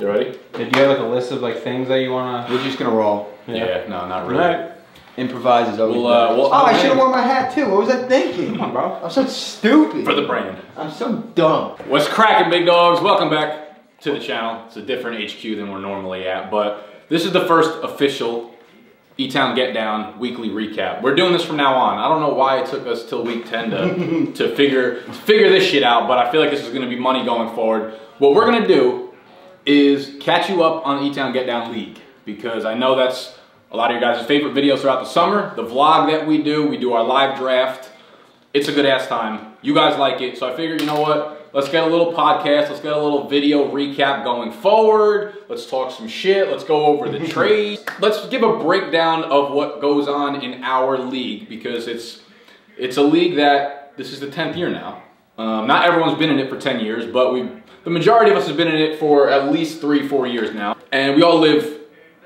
You ready? Do you have like a list of like things that you wanna? We're just gonna roll. Yeah. No, not really. Right. Improvise is always. Well, I should have worn my hat too. What was I thinking? Come on, bro. I'm so stupid. For the brand. I'm so dumb. What's cracking, big dogs? Welcome back to the channel. It's a different HQ than we're normally at, but this is the first official E-Town Get Down weekly recap. We're doing this from now on. I don't know why it took us till week 10 to figure this shit out, but I feel like this is gonna be money going forward. What we're gonna do is catch you up on E-Town Get Down League, because I know that's a lot of your guys' favorite videos throughout the summer. The vlog that we do our live draft. It's a good ass time. You guys like it, so I figured, you know what? Let's get a little podcast, let's get a little video recap going forward. Let's talk some shit, let's go over the trades. Let's give a breakdown of what goes on in our league, because it's a league that, this is the 10th year now. Not everyone's been in it for 10 years, but the majority of us have been in it for at least 3-4 years now. And we all live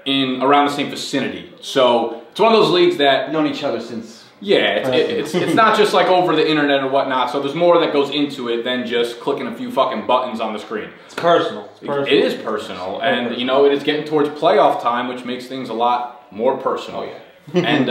in around the same vicinity. So it's one of those leagues that... known each other since... Yeah, it's not just like over the internet or whatnot. So there's more that goes into it than just clicking a few fucking buttons on the screen. It's personal. It's personal. It is personal. And, you know, it is getting towards playoff time, which makes things a lot more personal. Yeah. And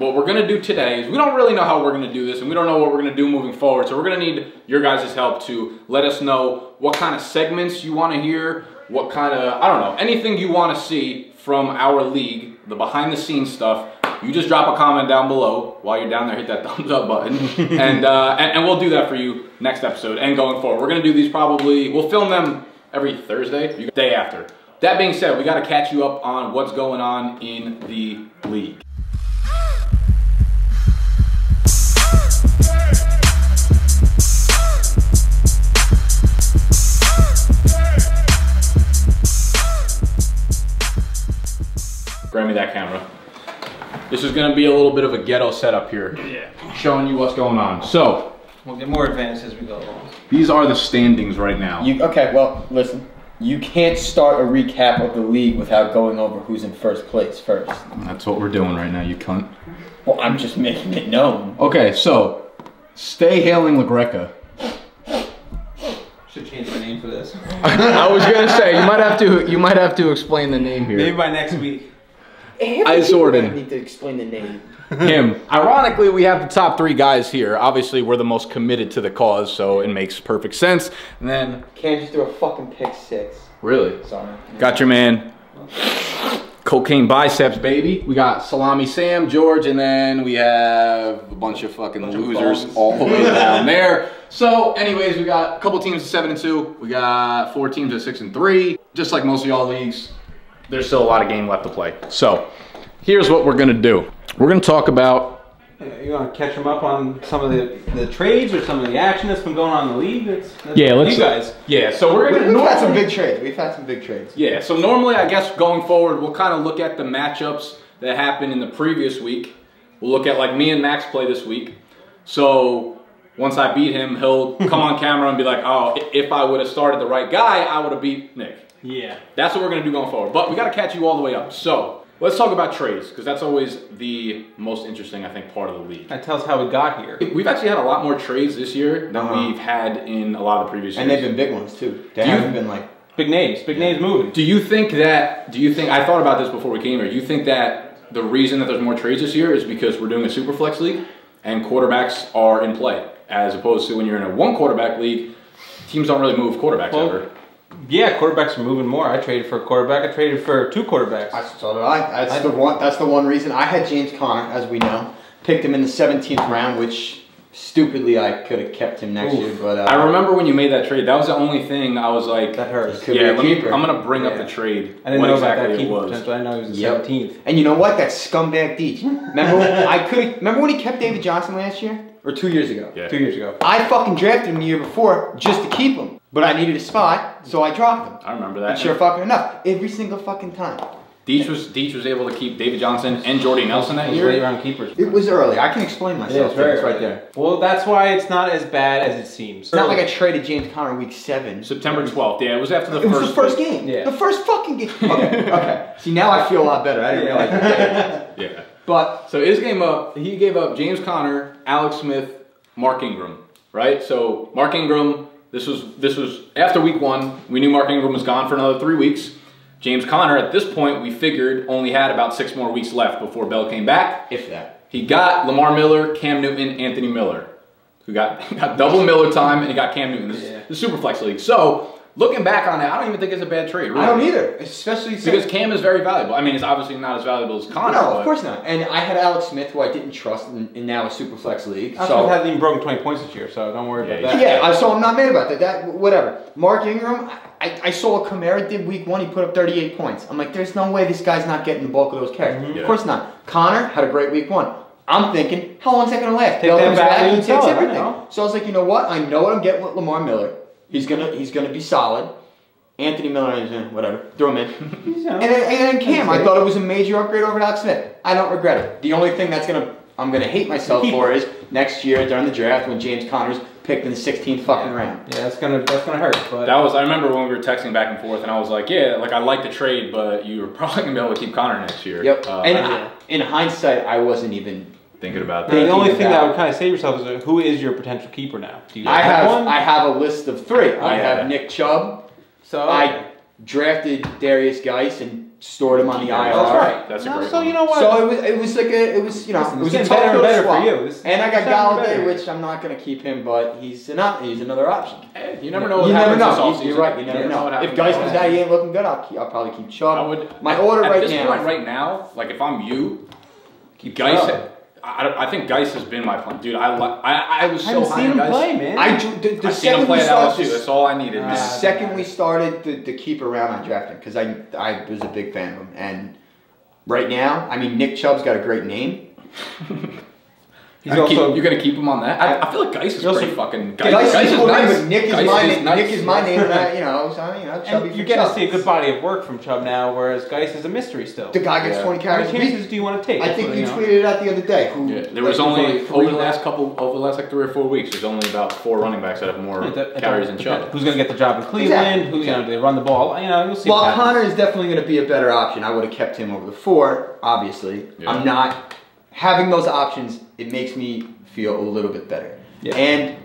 what we're gonna do today is, we don't really know how we're gonna do this, and we don't know what we're gonna do moving forward, so we're gonna need your guys' help to let us know what kind of segments you want to hear, what kind of, I don't know, anything you want to see from our league, the behind the scenes stuff. You just drop a comment down below. While you're down there, hit that thumbs up button, and we'll do that for you next episode and going forward. We're gonna do these probably, we'll film them every Thursday, day after. That being said, we got to catch you up on what's going on in the league. Grab me that camera. This is going to be a little bit of a ghetto setup here. Yeah. Showing you what's going on. So, we'll get more advanced as we go along. These are the standings right now. Okay, well, listen. You can't start a recap of the league without going over who's in first place first. That's what we're doing right now, you cunt. Well, I'm just making it known. Okay, so, stay hailing LaGreca. Should change my name for this. I was gonna say, you might have to explain the name here. Maybe by next week. I sort of need to explain the name. Him. Ironically, we have the top three guys here. Obviously, we're the most committed to the cause, so it makes perfect sense. And then Cam just threw a fucking pick six. Really? Sorry. Got your man. Cocaine biceps, baby. We got Salami Sam, George, and then we have a bunch of fucking losers all the way down there. So, anyways, we got a couple teams at 7-2. We got 4 teams at 6-3. Just like most of y'all leagues, there's still a lot of game left to play. So, here's what we're gonna do. We're gonna talk about... You wanna catch them up on some of the trades or some of the action that's been going on in the league? That's yeah, let's... You guys. Yeah, so we're gonna... We've had some big trades. We've had some big trades. Yeah, so normally, I guess, going forward, we'll kind of look at the matchups that happened in the previous week. We'll look at, like, me and Max play this week. So, once I beat him, he'll come on camera and be like, oh, if I would have started the right guy, I would have beat Nick. Yeah. That's what we're gonna do going forward. But we gotta catch you all the way up, so... Let's talk about trades, because that's always the most interesting, I think, part of the league. That tells how we got here. We've actually had a lot more trades this year than we've had in a lot of the previous years. And they've been big ones, too. They haven't been like... Big names moving. Do you think, I thought about this before we came here, do you think that the reason that there's more trades this year is because we're doing a Superflex league and quarterbacks are in play, as opposed to when you're in a one quarterback league, teams don't really move quarterbacks ever. Yeah, quarterbacks are moving more. I traded for a quarterback. I traded for 2 quarterbacks. So did I. That's the one reason. I had James Conner, as we know. Picked him in the 17th round, which stupidly I could have kept him next year. But I remember when you made that trade. That was the only thing I was like, that hurts. Yeah, I'm gonna bring up the trade. I didn't know exactly that keeper potential. I know he was the 17th. And you know what? That scumbag Deach. Remember? Remember when he kept David Johnson last year? Or 2 years ago. Yeah. 2 years ago. I fucking drafted him the year before just to keep him. But I needed a spot, so I dropped him. I remember that. And sure fucking enough. Every single fucking time. Deach was able to keep David Johnson and Jordy Nelson that year. Late-round keepers. It was early. I can explain myself. Yeah, it's right there. Well, that's why it's not as bad as it seems. It's not like I traded James Conner week 7. September 12th. Yeah, it was after the first game. Yeah. The first fucking game. Okay, okay. See, now I feel a lot better. I didn't realize that. Yeah. But, so his game up, he gave up James Conner, Alex Smith, Mark Ingram, right? So Mark Ingram, This was after week one. We knew Mark Ingram was gone for another 3 weeks. James Conner, at this point, we figured only had about 6 more weeks left before Bell came back. If that. He got Lamar Miller, Cam Newton, Anthony Miller, who got double Miller time, and he got Cam Newton. This is the Superflex League. So, looking back on it, I don't even think it's a bad trade. Really. I don't either, especially since... Because Cam is very valuable. I mean, he's obviously not as valuable as Conner. No, of course not. And I had Alex Smith, who I didn't trust, in now a Superflex League. I still haven't even broken 20 points this year, so don't worry about that. Yeah, so I'm not mad about that. Whatever. Mark Ingram, I saw what Kamara did week one. He put up 38 points. I'm like, there's no way this guy's not getting the bulk of those carries. Of course not. Conner had a great week one. I'm thinking, how long is that going to last? Take them back, he takes everything. So I was like, you know what? I know what I'm getting with Lamar Miller. He's gonna be solid. Anthony Miller, whatever, throw him in. And then Cam, I thought it was a major upgrade over Alex Smith. I don't regret it. The only thing that's I'm gonna hate myself for is next year during the draft when James Conner's picked in the 16th fucking round. Yeah, that's gonna hurt. But that was, I remember when we were texting back and forth, and I was like, yeah, like I like the trade, but you were probably gonna be able to keep Conner next year. Yep. And in hindsight, I wasn't even thinking about that. The only thing that would kind of save yourself is who is your potential keeper now? Do you have one? I have a list of 3. Okay. I have Nick Chubb. So I drafted Darius Guice and stored him on the IR. That's right. That's a great. So you know what? So it was a tough little swap. And I got Galladay, which I'm not going to keep him, but he's another option. Hey, you never know. What happens never know. You're right. You never know. If Guice comes out, he ain't looking good. I'll probably keep Chubb. My order right now, like if I'm you, keep Guice. I think Guice has been my plan. Dude, I was so high on Guice. I haven't seen him play, man. The second we started, that's all I needed. The second we started the keeper round on drafting, because I was a big fan of him. And right now, I mean, Nick Chubb's got a great name. You're going to keep him on that? I feel like Guice is pretty fucking... Guice is nice. Nick is my name, and you get to see a good body of work from Chubb now, whereas Guice is a mystery still. The guy gets 20 carries. How many chances do you want to take? I think you tweeted it out the other day. There was only, over the last like 3 or 4 weeks, there's only about 4 running backs that have more carries than Chubb. Who's going to get the job in Cleveland? Who's going to run the ball? You'll see. Well, Connor is definitely going to be a better option. I would have kept him over the 4, obviously. I'm not... Having those options, it makes me feel a little bit better. Yeah. And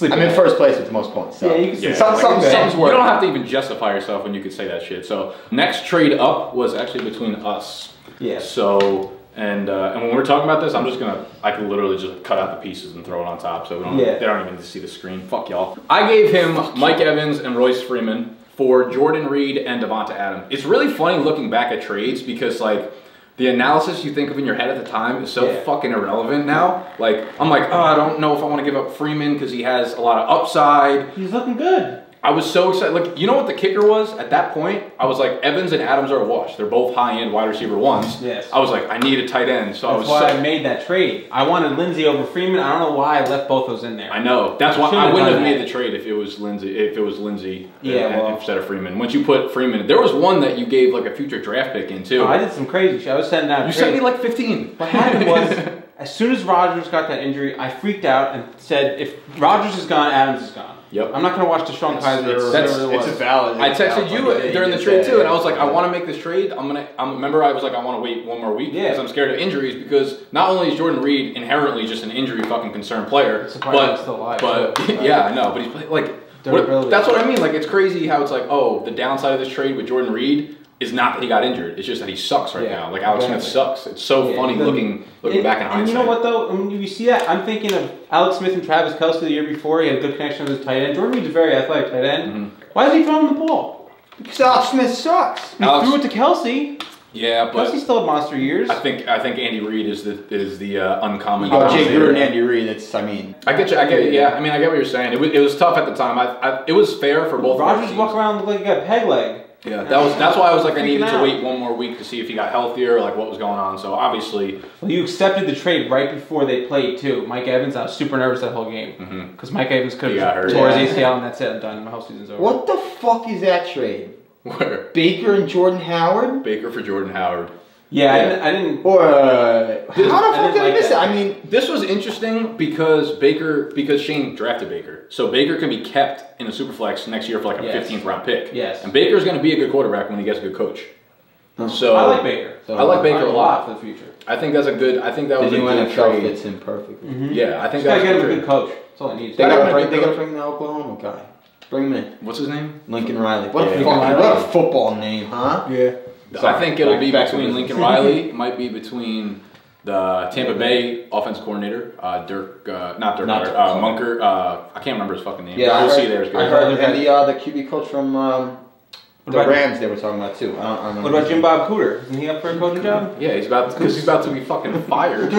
I'm in first place with the most points. So. Yeah, you can see something's working. You don't have to even justify yourself when you can say that shit. So next trade up was actually between us. Yeah. So and when we're talking about this, I'm just gonna can literally just cut out the pieces and throw it on top, so we don't they don't even need to see the screen. Fuck y'all. I gave him Mike Evans and Royce Freeman for Jordan Reed and Devonta Adams. It's really funny looking back at trades because like. The analysis you think of in your head at the time is so fucking irrelevant now. Like, I'm like, oh, I don't know if I want to give up Freeman because he has a lot of upside. He's looking good. I was so excited. Like, you know what the kicker was at that point? I was like, Evans and Adams are a wash. They're both high-end wide receiver ones. Yes. I was like, I need a tight end. So I made that trade. I wanted Lindsey over Freeman. I don't know why I left both those in there. I know. That's why I wouldn't have made the trade if it was Lindsey. If it was Lindsey instead of Freeman. Once you put Freeman, there was one that you gave like a future draft pick in too. Oh, I did some crazy shit. I was sending out. You sent me like 15. What happened was, as soon as Rodgers got that injury, I freaked out and said, if Rodgers is gone, Adams is gone. Yep. I'm not going to watch Deshaun Kaiser. It's valid. I texted you during the trade too, and I was like, I want to make this trade. Remember, I was like, I want to wait one more week because I'm scared of injuries. Because not only is Jordan Reed inherently just an injury fucking concerned player, but still alive, but he's like, that's what I mean. Like, it's crazy how it's like, oh, the downside of this trade with Jordan Reed is not that he got injured. It's just that he sucks right now. Like Alex Smith sucks. It's so funny looking back in hindsight. And you know what though? When you see that, I'm thinking of Alex Smith and Travis Kelsey the year before. He had a good connection with his tight end. Jordan Reed's a very athletic tight end. Why is he throwing the ball? Because Alex Smith sucks. He threw it to Kelsey. Yeah, but Kelsey still had monster years. I think Andy Reid is the uncommon. Oh, Jay Gruden, Andy Reid. That's I get you. I mean, I get what you're saying. It was tough at the time. It was fair for both. Rodgers walked around like he got a peg leg. Yeah, that's why I was like, I needed to wait one more week to see if he got healthier, like what was going on. So obviously, well, you accepted the trade right before they played too. Mike Evans, I was super nervous that whole game because Mike Evans could have tore his ACL and that's it. I'm done. My whole season's over. What the fuck is that trade? Where Baker and Jordan Howard? Baker for Jordan Howard. Yeah, I didn't. Or how the fuck did I miss it? I mean, this was interesting because Shane drafted Baker, so Baker can be kept in a Superflex next year for like a 15th round pick. Yes, and Baker's going to be a good quarterback when he gets a good coach. So I like Baker. So I like Baker a lot for the future. I think that's a good. I think that was a good trade. Fits him perfectly. Mm-hmm. Yeah, I think that's a good trade. Get him a good coach. That's all it needs. They gotta bring the Oklahoma guy. Bring him in. What's his name? Lincoln Riley. What a football name, huh? Yeah. So I think it'll be between Lincoln Riley. It might be between the Tampa Bay offense coordinator, Munker. I can't remember his fucking name. Yeah, we'll see there. I heard him. The QB coach from the Rams they were talking about too. What about Jim Bob Cooter? Isn't he up for a coaching job? Yeah, he's about to be fucking fired.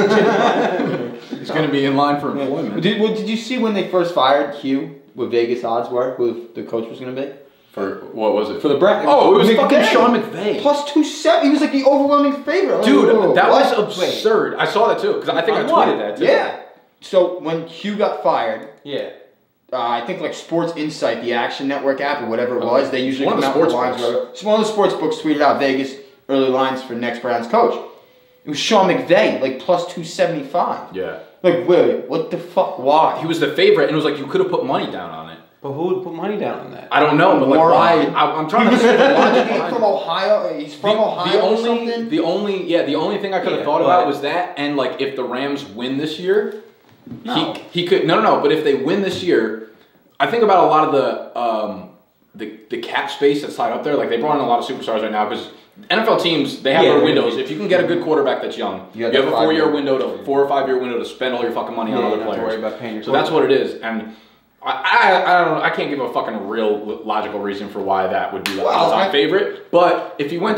He's gonna be in line for employment. Did you see when they first fired Q? What Vegas odds were? Who the coach was gonna be? For what was it? For the bracket. Oh, it was fucking Sean McVay. +270. He was like the overwhelming favorite. Dude, that was absurd. I saw that too because I think I tweeted that too. Yeah. So when Q got fired. Yeah. I think like Sports Insight, the Action Network app or whatever it was, they usually come out with the lines. One of the sports books tweeted out Vegas early lines for next Browns coach. It was Sean McVay, like +275. Yeah. Like wait, what the fuck? Why? He was the favorite, and it was like you could have put money down on it. But who would put money down on that? I don't know, but like why? I'm trying to. He's from Ohio. He's from Ohio. The only thing I could have thought about was that, and like if the Rams win this year. No. He could no, but if they win this year, I think about a lot of the cap space that's tied up there. Like they brought in a lot of superstars right now because NFL teams they have their windows. If you can get a good quarterback that's young, you have a 4-year window to 4 or 5 year window to spend all your fucking money on other players. Worry about paying your that's what it is. And I don't know, I can't give a fucking real logical reason for why that would be the top favorite. But if he won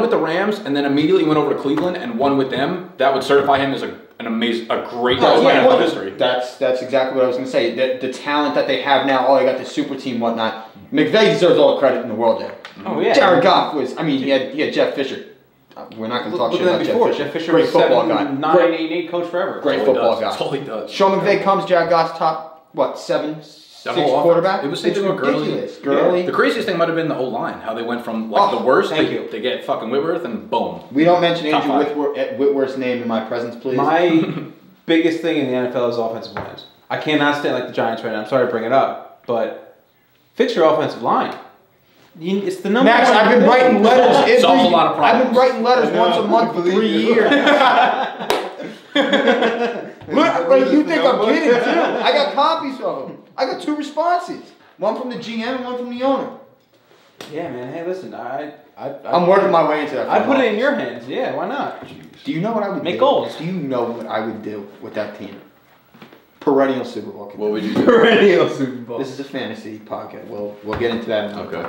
with the Rams and then immediately went over to Cleveland and won with them, that would certify him as a great NFL history. That's exactly what I was going to say. The talent that they have now, they got the super team, whatnot. McVay deserves all the credit in the world there. Oh yeah. Jared Goff was. I mean, he had Jeff Fisher. We're not going to talk shit about Jeff Fisher. Jeff Fisher was football guy. 988 coach forever. Great football guy. That's all he does. Sean McVay comes. Jared Goff's top six quarterback. It was ridiculous. Gurley. Yeah. The craziest thing might have been the whole line. How they went from like the worst to get fucking Whitworth and boom. We don't mention Andrew Whitworth's name in my presence, please. My biggest thing in the NFL is offensive lines. I cannot stand like the Giants right now. I'm sorry to bring it up, but fix your offensive line. It's the number. Max, I've been writing letters. Solves a lot of problems. I've been writing letters once a month for 3 years. Look, like you think I'm kidding too. I got copies of them. I got 2 responses. One from the GM and one from the owner. Yeah, man. Hey, listen, I'm working my way into that. I put it in your hands. Yeah, why not? Do you know what I would do? Make goals. Do you know what I would do with that team? Perennial Super Bowl. What would you do? Perennial Super Bowl. This is a fantasy podcast. We'll get into that. Okay.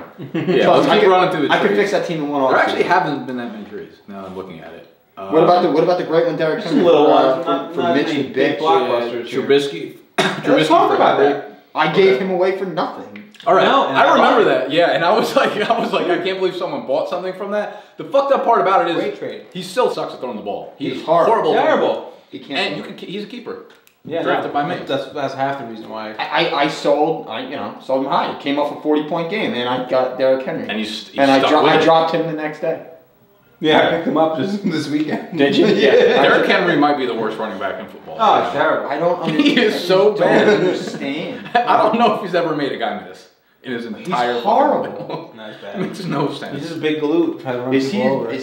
Yeah, I could run into the. I could fix that team in one. There actually haven't been that many injuries. Now I'm looking at it. What about the great one, Derrick Henry? Little one from Mitch and Big blockbusters. Trubisky. Let's talk about that. I gave him away for nothing. All right, I remember that. Yeah, and I was like, I can't believe someone bought something from that. The fucked up part about it is he still sucks at throwing the ball. He's horrible, terrible. He can't. And he's a keeper. Yeah, drafted by me. That's half the reason why. I sold him high. He came off a 40-point game, and I got Derrick Henry. And I dropped him the next day. Yeah, I picked him up just this weekend. Did you? Yeah. Derrick Henry might be the worst running back in football. Oh, it's terrible. I don't understand. He is so bad. I don't understand. I don't know if he's ever made a guy miss in his entire life. He's horrible. No, it's bad. It makes no sense. He's just a big galoot. Is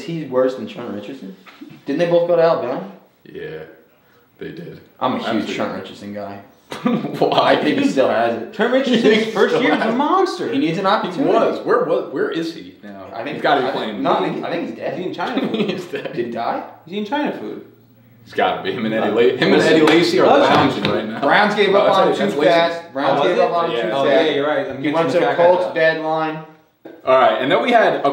he worse than Trent Richardson? Didn't they both go to Alabama? Yeah, they did. I'm a huge Trent Richardson guy. Why? I think he still has it. Trent Richardson's first year was a monster. He needs an opportunity. He was. Where is he now? I think he's got to be playing. I think he's dead. Is he in China? He's dead. Did he die? He's eating China food. He's got to be. Him and Eddie Lacy are lounging right now. Browns gave up on him too fast. Yeah, you're right. He went to the Colts deadline. All right, and then we had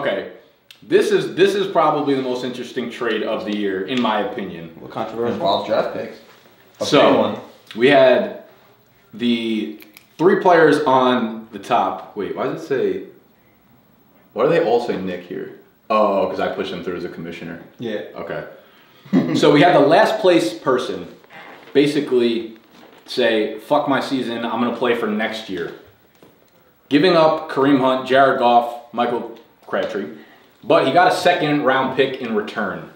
This is probably the most interesting trade of the year, in my opinion. What controversial? Wild draft picks. So we had. The 3 players on the top. Wait, why does it say? Why do they all say Nick here? Oh, because I pushed him through as a commissioner. Yeah. Okay. So we had the last place person basically say, fuck my season, I'm going to play for next year. Giving up Kareem Hunt, Jared Goff, Michael Crabtree. But he got a second round pick in return,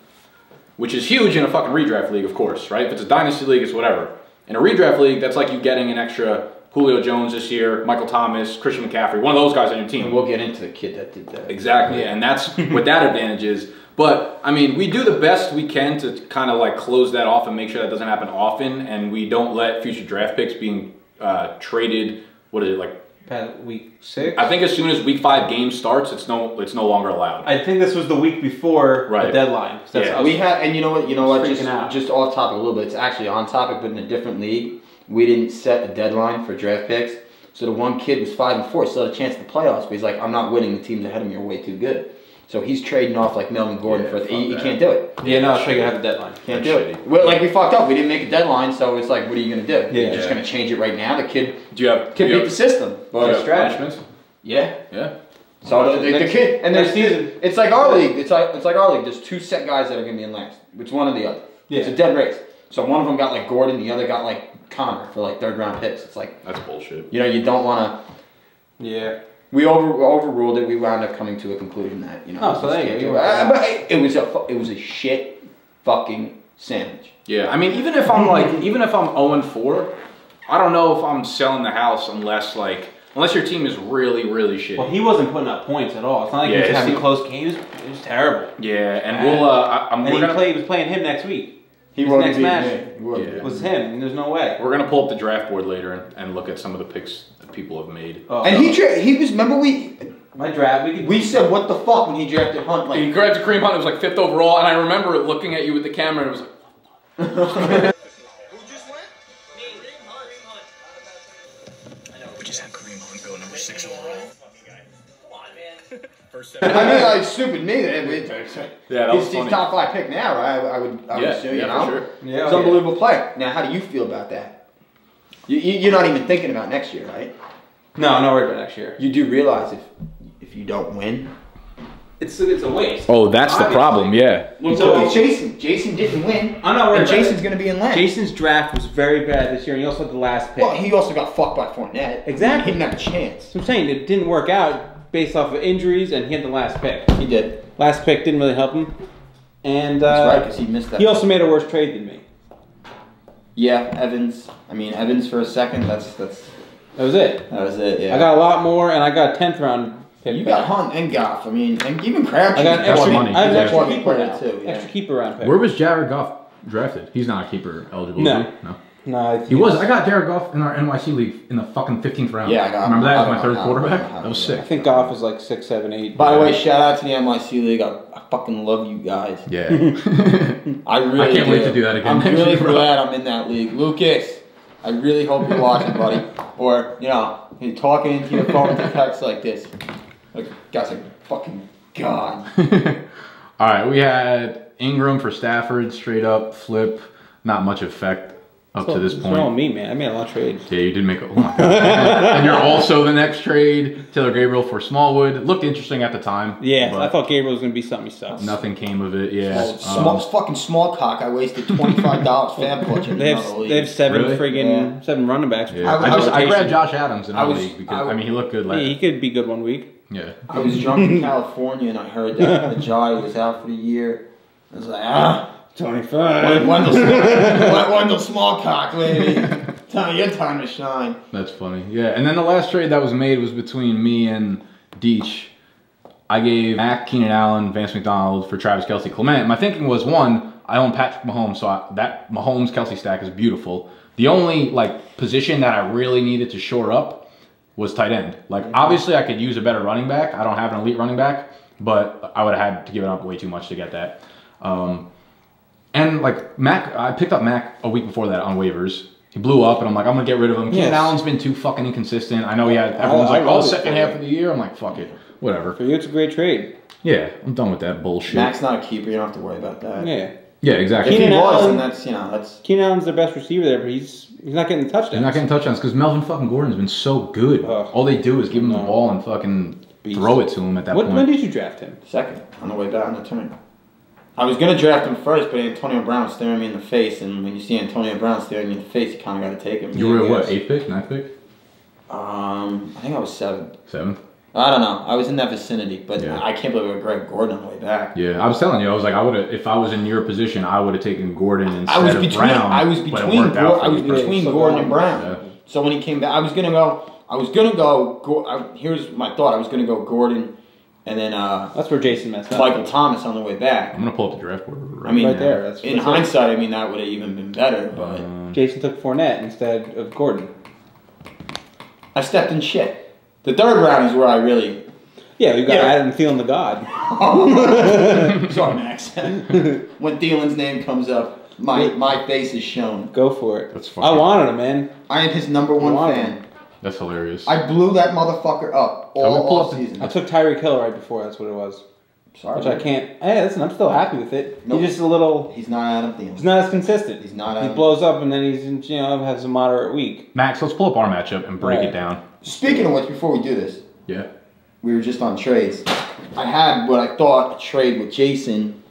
which is huge in a fucking redraft league, of course, right? If it's a dynasty league, it's whatever. In a redraft league, that's like you getting an extra Julio Jones this year, Michael Thomas, Christian McCaffrey, one of those guys on your team. And we'll get into the kid that did that. Exactly, and that's what that advantage is. But, I mean, we do the best we can to kind of like close that off and make sure that doesn't happen often, and we don't let future draft picks being traded, what is it, like? Week 6? I think as soon as week 5 game starts, it's no longer allowed. I think this was the week before the deadline. That's we had, and you know what? Just off topic a little bit. It's actually on topic, but in a different league. We didn't set a deadline for draft picks, so the one kid was 5-4, still had a chance in the playoffs, but he's like, I'm not winning. The teams ahead of me are way too good. So he's trading off like Melvin Gordon for the, you can't do it. Yeah, no, I think I have the deadline. Can't do it. Well, like we fucked up. We didn't make a deadline, so it's like, what are you gonna do? You're just gonna change it right now. The kid, beat the system. But punishments. Yeah. So the kid and their season. It's like our league. It's like our league. There's two set guys that are gonna be in last. It's one or the other. Yeah. It's a dead race. So one of them got like Gordon, the other got like Conner for like third-round picks. It's like that's bullshit. You know, you don't wanna. Yeah. We overruled it. We wound up coming to a conclusion that Oh, so there you go. It was a shit fucking sandwich. Yeah, I mean, even if I'm like, even if I'm 0-4, I don't know if I'm selling the house unless your team is really shitty. Well, he wasn't putting up points at all. It's not like he was having close games. It was terrible. Yeah, and we'll he was playing him next week. His next match was him, and there's no way. We're gonna pull up the draft board later and look at some of the picks that people have made. Oh, and we said what the fuck when he drafted Hunt. Like he grabbed Kareem Hunt, it was like 5th overall, and I remember looking at you with the camera, and it was like. Who just went? Me, Kareem Hunt. I know we just had Kareem Hunt go number 6 overall. I mean, like, stupid me. He's top 5 pick now, right? I would assume, you know? For sure. Yeah, it's an unbelievable play. Now, how do you feel about that? You're not even thinking about next year, right? No, I'm not worried about next year. You do realize if you don't win, it's a waste. Oh, that's obviously the problem, yeah. So Jason didn't win. I'm not worried about Jason's going to be in last. Jason's draft was very bad this year, and he also had the last pick. Well, he also got fucked by Fournette. Exactly. He didn't have a chance. I'm saying it didn't work out. Based off of injuries, and he had the last pick. He did. Last pick didn't really help him. And that's right, because he missed that. He also made a worse trade than me. Yeah, Evans. I mean, Evans for a second. That was it. That was it. Yeah. I got a lot more, and I got a 10th round pick. You got Hunt and Goff. I mean, and even Crabtree. I got extra money. I was extra keeper now too. Yeah. Extra keeper round pick. Where was Jared Goff drafted? He's not a keeper eligible. No. No, he was. I got Derrick Goff in our NYC league in the fucking 15th round. Yeah, I got him. Remember that as my 3rd quarterback? That was sick. I think Goff was like 6, 7, 8. By the way, shout out to the NYC league. I fucking love you guys. Yeah. I can't wait to do that again. I'm really glad I'm in that league. Lucas, I really hope you're watching, buddy. Or, you're talking into your phone to text like this. Like, guys, like, fucking God. All right, we had Ingram for Stafford, straight up, flip, not much effect. Up to this point. It's all me, man. I made a lot of trades. Yeah, you did make a lot. And you're also the next trade. Taylor Gabriel for Smallwood. It looked interesting at the time. Yeah, I thought Gabriel was going to be something he sucks. Nothing came of it, yeah. Fucking small cock. I wasted $25 fab budget. They have 7 really? Friggin' 7 running backs. Yeah. I grabbed Josh Adams in our league because, I mean, he looked good last year. He could be good one week. Yeah. I was drunk in California and I heard that Ajay was out for the year. I was like, ah. 25. Wendell Smallcock, lady. Your time to shine. That's funny. Yeah, and then the last trade that was made was between me and Deech. I gave Mack, Keenan Allen, Vance McDonald for Travis Kelsey, Clement. My thinking was, one, I own Patrick Mahomes, so that Mahomes-Kelsey stack is beautiful. The only position that I really needed to shore up was tight end. Obviously, I could use a better running back. I don't have an elite running back, but I would have had to give it up way too much to get that. And Mac, I picked up Mac a week before that on waivers. He blew up, and I'm like, I'm gonna get rid of him. Keenan Allen's been too fucking inconsistent. I know he had everyone's second half of the year. I'm like, fuck it, whatever. For you, it's a great trade. Yeah, I'm done with that bullshit. Mac's not a keeper. You don't have to worry about that. Yeah. Yeah, exactly. If he was, then that's Keenan Allen's the best receiver there, but he's not getting touchdowns. He's not getting touchdowns because Melvin fucking Gordon's been so good. All they do is give him the ball and fucking throw it to him at that point. When did you draft him? Second on the way back on the turn. I was going to draft him first, but Antonio Brown was staring me in the face, and when you see Antonio Brown staring you in the face, you kind of got to take him. You were what, 8th pick, 9th pick? I think I was 7th. 7th? I don't know. I was in that vicinity, but I can't believe I grabbed Gordon on the way back. Yeah, I was telling you, I was like, I would have, if I was in your position, I would have taken Gordon instead of Brown. I was between Gordon and Brown. So when he came back, here's my thought. I was going to go Gordon, and then that's where Jason messed up. Michael Thomas on the way back. I'm going to pull up the draft board. Right there. In hindsight, I mean, that would have even been better. But Jason took Fournette instead of Gordon. I stepped in shit. The third round is where I really... Yeah, you got Adam Thielen the God. Sorry, Max. When Thielen's name comes up, my face is shown. Go for it. That's funny. I wanted him, man. I am his number one fan. That's hilarious. I blew that motherfucker up all season. I took Tyreek Hill right before. That's what it was. Sorry. Which I can't... Hey, listen, I'm still happy with it. Nope. He's just a little... He's not Adam Thielen. He's not as consistent. He's not Adam. He blows up and then he's, you know, has a moderate week. Max, let's pull up our matchup and break it down. Speaking of which, before we do this... Yeah. We were just on trades. I had what I thought a trade with Jason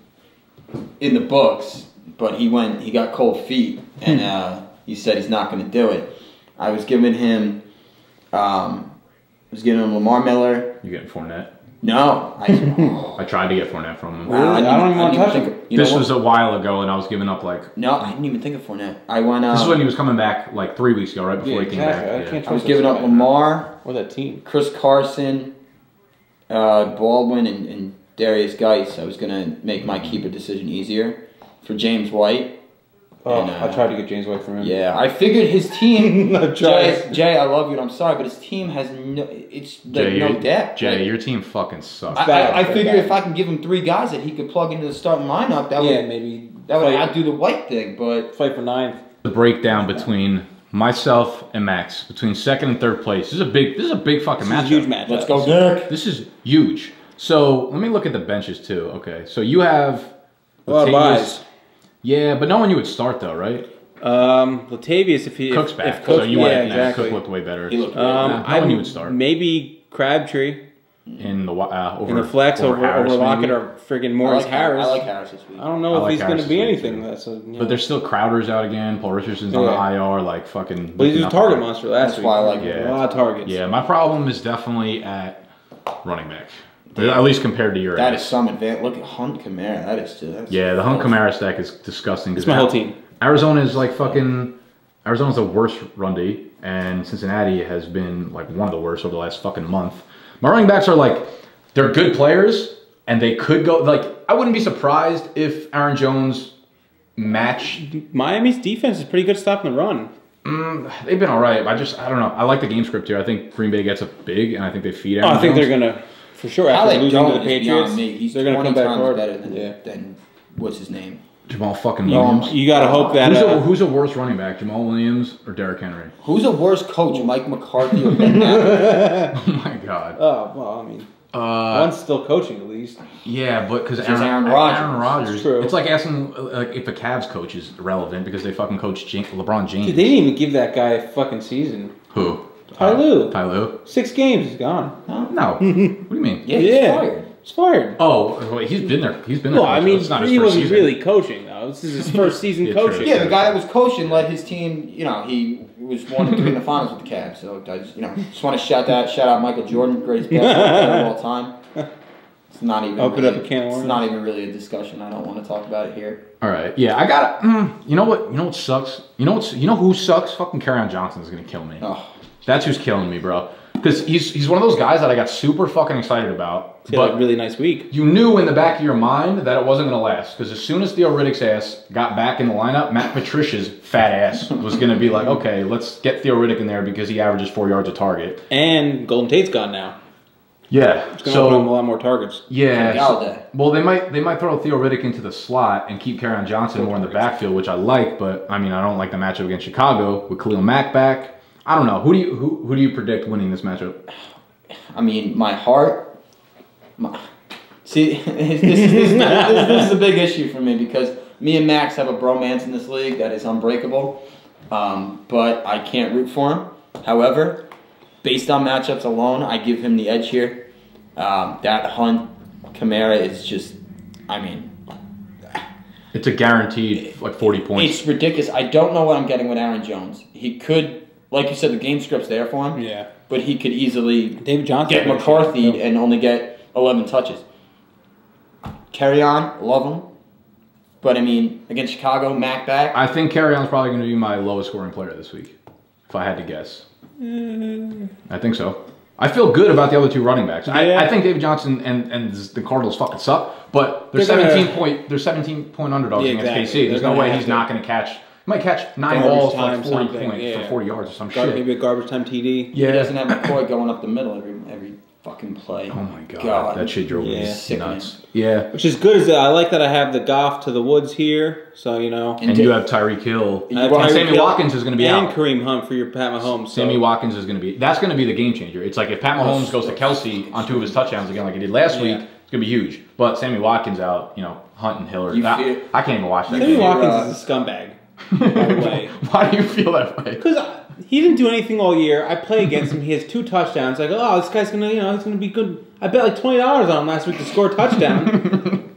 in the books, but he got cold feet, and he said he's not going to do it. I was giving him Lamar Miller. You getting Fournette? No. I tried to get Fournette from him. Wow, I don't even want to touch him. This was a while ago, and I was giving up like... No, I didn't even think of Fournette. I went... This is when he was coming back like 3 weeks ago, right before he came back. I was giving up Lamar. Or that team. Chris Carson. Baldwin and Darius Guice. I was gonna make my keeper decision easier for James White. Oh, and, I tried to get James White from him. Yeah, I figured his team. Jay, I love you. And I'm sorry, but his team has no depth. Jay, your team fucking sucks. I figure if I can give him three guys that he could plug into the starting lineup, that would outdo the White thing. But play for ninth. The breakdown between myself and Max between second and third place. This is a big fucking matchup. Huge matchup. Let's go, Derek. This is huge. So let me look at the benches too. Okay, so you have Latavius. Yeah, but no one you would start though, right? Latavius Cook's back. So you would. Exactly. Cook looked way better. He looked no one you would start. Maybe Crabtree. In the flex over Lockett or friggin' Morris Harris. I like Harris this week. I don't know if he's going to be anything. But there's still Crowder's out again. Paul Richardson's on the IR, like fucking. But he's a target monster last week. That's why I like him. A lot of targets. Yeah, my problem is definitely at running back. At least compared to your. That is some advantage. Look at Hunt Kamara. That is just. Yeah, the Hunt Kamara stack is disgusting. It's my whole team. Arizona is like fucking. Arizona's the worst run D, and Cincinnati has been like one of the worst over the last fucking month. My running backs are like, they're good players, and they could go, like, I wouldn't be surprised if Aaron Jones matched. Miami's defense is pretty good stopping the run. They've been all right. I don't know. I like the game script here. I think Green Bay gets up big, and I think they feed Aaron Jones. I think they're going to, for sure, after losing to the Patriots, they're going to come back hard. Better than what's his name? Jamal fucking Williams. You gotta hope that. Who's a worse running back, Jamal Williams or Derrick Henry? Who's a worse coach, Mike McCarthy or Ben Napoli? Oh my god. Oh well, I mean, one's still coaching at least. Yeah, but because Aaron Rodgers, it's like asking like if a Cavs coach is relevant because they fucking coach LeBron James. Dude, they didn't even give that guy a fucking season. Who? Ty Lue. 6 games, he's gone. No. What do you mean? Yeah. He's fired. He's fired. Oh, wait, he's been there. He's been there. Well, I mean, he wasn't really coaching, though. This is his first season coaching. Yeah, the guy that was coaching led his team. You know, he was 1-3 in the finals with the Cavs. So, I just, you know, just want to shout out Michael Jordan, greatest basketball player of all time. It's not even. Open really, up a can of worms. It's not even really a discussion. I don't want to talk about it here. All right. Yeah, I got it. You know what? You know what sucks? You know who sucks? Fucking Kerryon Johnson is gonna kill me. Oh. That's who's killing me, bro. Because he's one of those guys that I got super fucking excited about. He had a really nice week. You knew in the back of your mind that it wasn't going to last. Because as soon as Theo Riddick's ass got back in the lineup, Matt Patricia's fat ass was going to be like, okay, let's get Theo Riddick in there because he averages 4 yards a target. And Golden Tate's gone now. Yeah. It's going to open him a lot more targets. Yeah. So, well, they might throw Theo Riddick into the slot and keep Kerryon Johnson more in the backfield, which I like. But, I mean, I don't like the matchup against Chicago with Khalil Mack back. I don't know. Who do you predict winning this matchup? I mean, my heart. This is a big issue for me because me and Max have a bromance in this league that is unbreakable. But I can't root for him. However, based on matchups alone, I give him the edge here. That Hunt Kamara is just. I mean. It's a guaranteed like 40 points. It's ridiculous. I don't know what I'm getting with Aaron Jones. He could. Like you said, the game script's there for him. Yeah. But he could easily get McCarthy'd and only get 11 touches. Kerryon, love him. But, I mean, against Chicago, Mac back. I think Kerryon's probably going to be my lowest scoring player this week. if I had to guess. I think so. I feel good about the other two running backs. Yeah. I think David Johnson and the Cardinals fucking suck, but they're 17-point underdogs against KC. There's no way he's not going to catch. He might catch 9 balls for like 40 points for 40 yards or some shit. Maybe a garbage time TD. Yeah. He doesn't have McCoy going up the middle every fucking play. Oh my god. That shit drove me nuts. Yeah. Which is good. I like that I have the Goff to the Woods here. So, you know. And you have Tyreek Hill. And Sammy Watkins is going to be out. And Kareem Hunt for your Pat Mahomes. Sammy Watkins is going to be. That's going to be the game changer. It's like if Pat Mahomes goes to Kelsey on two of his touchdowns again like he did last week, it's going to be huge. But Sammy Watkins out, you know, Hunt and Hill. I can't even watch that game. Sammy Watkins is a scumbag. Why do you feel that way? Because he didn't do anything all year. I play against him. He has 2 touchdowns. I go, oh, this guy's gonna, you know, he's gonna be good. I bet like $20 on him last week to score a touchdown.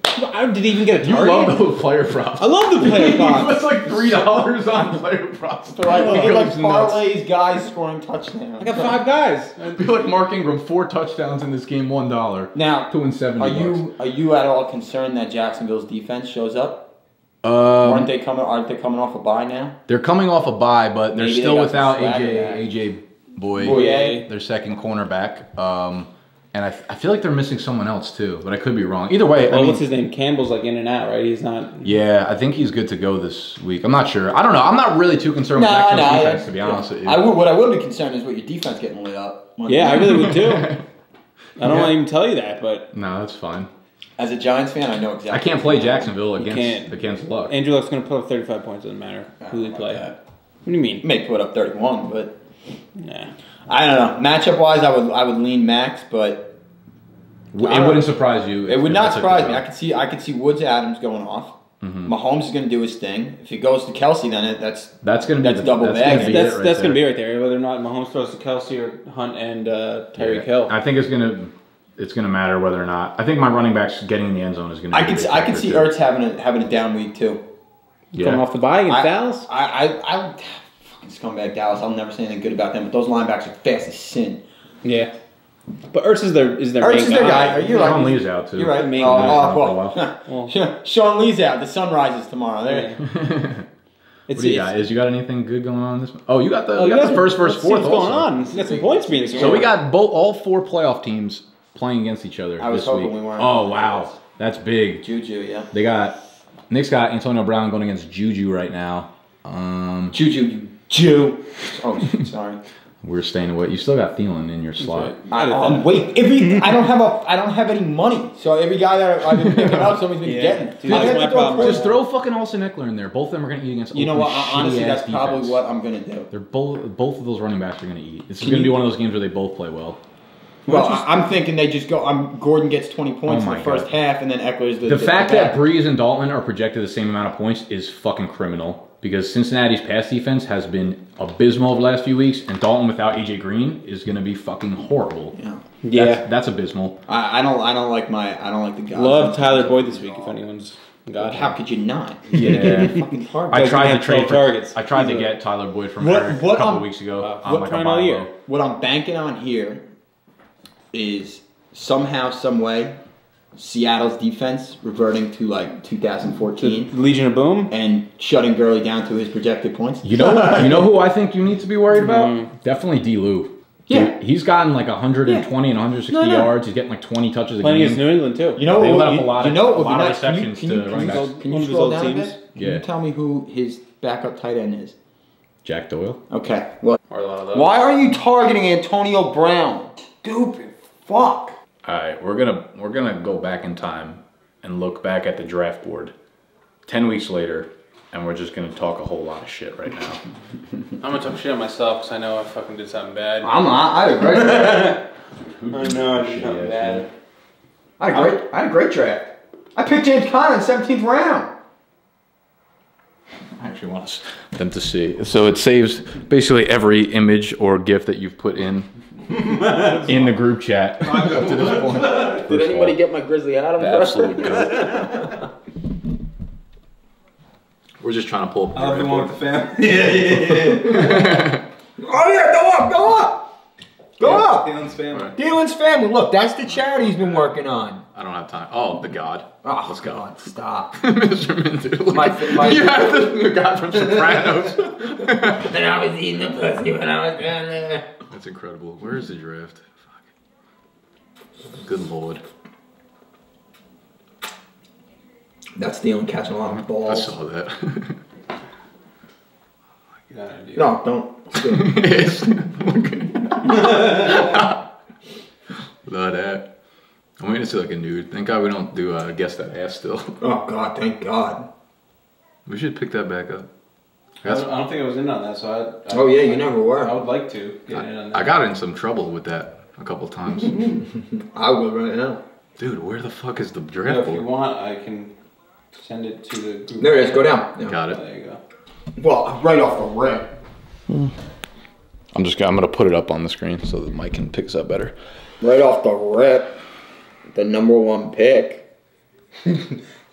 I didn't even get a target. You love the player props. I love the player props. That's like $3 on player props. So I think like parlays guys scoring touchdowns. I got 5 guys. I feel like Mark Ingram 4 touchdowns in this game, $1. Now $2.70. Are you at all concerned that Jacksonville's defense shows up? Aren't they coming off a bye now? They're coming off a bye, but they're still without AJ Boye, their second cornerback. And I feel like they're missing someone else too, but I could be wrong. Either way, what's his name? Campbell's like in and out, right? He's not. Yeah, I think he's good to go this week. I'm not sure. I don't know. I'm not really too concerned with Jacksonville's defense, to be honest with you. What I would be concerned is with your defense getting lit up. Yeah, I really would too. I don't want to even tell you that, but no, that's fine. As a Giants fan, I know exactly. I can't play Jacksonville against Luck. Andrew Luck's going to put up 35 points. Doesn't matter who they play. That. What do you mean? May put up 31, but nah. I don't know. Matchup wise, I would lean Max, but it wouldn't surprise you. It would not surprise me. I could see Woods Adams going off. Mm-hmm. Mahomes is going to do his thing. If he goes to Kelsey, then that's double bagging. That's going to be right there. Whether or not Mahomes throws to Kelsey or Hunt and Tyreek Hill, I think it's going to. It's going to matter whether or not. I think my running backs getting in the end zone is going to. I can see Ertz having a down week too. Yeah. Coming off the bye against Dallas. I fucking scumbag Dallas. I'll never say anything good about them. But those linebacks are fast as sin. Yeah. But Ertz is their guy. Sean Lee's out too. You're right. Sean Lee's out. The sun rises tomorrow. There. Yeah. You got anything good going on this one? Oh, you got the first, fourth. What's going on? You got some points being scored. So we got all 4 playoff teams playing against each other. I was hoping we weren't. Oh wow, that's big. Juju, yeah. Nick's got Antonio Brown going against Juju right now. Oh, sorry. We're staying away. You still got Thielen in your slot. Wait, I don't have any money. So every guy that I've been picking up, somebody's been getting. Dude, just throw fucking Austin Eckler in there. Both of them are gonna eat against. You know what? Honestly, that's probably what I'm gonna do. They're both of those running backs are gonna eat. It's gonna be one of those games where they both play well. Well, I'm thinking they just go. Gordon gets 20 points in the first half, and then Eckler's the fact that Breeze and Dalton are projected the same amount of points is fucking criminal because Cincinnati's pass defense has been abysmal over the last few weeks, and Dalton without AJ Green is going to be fucking horrible. Yeah, that's abysmal. I don't like the guy. Love Tyler Boyd this week if anyone's. God, how could you not? Yeah, fucking I tried to trade targets. I tried to get Tyler Boyd from Eric a couple weeks ago. What I'm banking on here. Is somehow, some way, Seattle's defense reverting to like 2014, the Legion of Boom, and shutting Gurley down to his projected points. You know who I think you need to be worried about? Definitely D. Lou. Yeah, he's gotten like 120 and 160 yards. He's getting like 20 touches a game. Playing against New England too. You know, they let up a lot of receptions to running backs. Can you scroll down a bit? Can you tell me who his backup tight end is? Jack Doyle. Okay. Well, why are you targeting Antonio Brown? Stupid. Fuck. Alright, we're gonna go back in time and look back at the draft board 10 weeks later, and we're just gonna talk a whole lot of shit right now. I'm gonna talk shit on myself because I know I fucking did something bad. I had a great draft. I know I did something bad. I had a great draft. I picked James Conner in 17th round. I actually want them to see. So it saves basically every image or GIF that you've put in. In the group chat. Up to this point. Did anybody get my Grizzly Adams? Absolutely. We're just trying to pull up. I love the one with the family. Yeah. Oh yeah, go up, go up. Go up. Thielen's family. Right. Thielen's family. Look, that's the charity he's been working on. I don't have time. Oh, the God. Oh, let's go. God, stop. Mr. Mindu. You have the guy from Sopranos. Then I was eating the pussy when I was down there. That's incredible. Where is the draft? Fuck. Good lord. That's Thielen catching a lot of balls. I saw that. Oh my God, dude. No, don't. Yes. Love that. I'm waiting to see like a nude. Thank God we don't do guess that ass still. Oh God, thank God. We should pick that back up. I don't think I was in on that, so I oh yeah, you never were. I would like to get in on that. I got in some trouble with that a couple times. I would right now. Dude, where the fuck is the draft board? If you want, I can send it to the group. There it is, go down. Yeah. Got it. There you go. Well, right off the rip. I'm gonna put it up on the screen so the mic can pick this up better. Right off the rip, the #1 pick.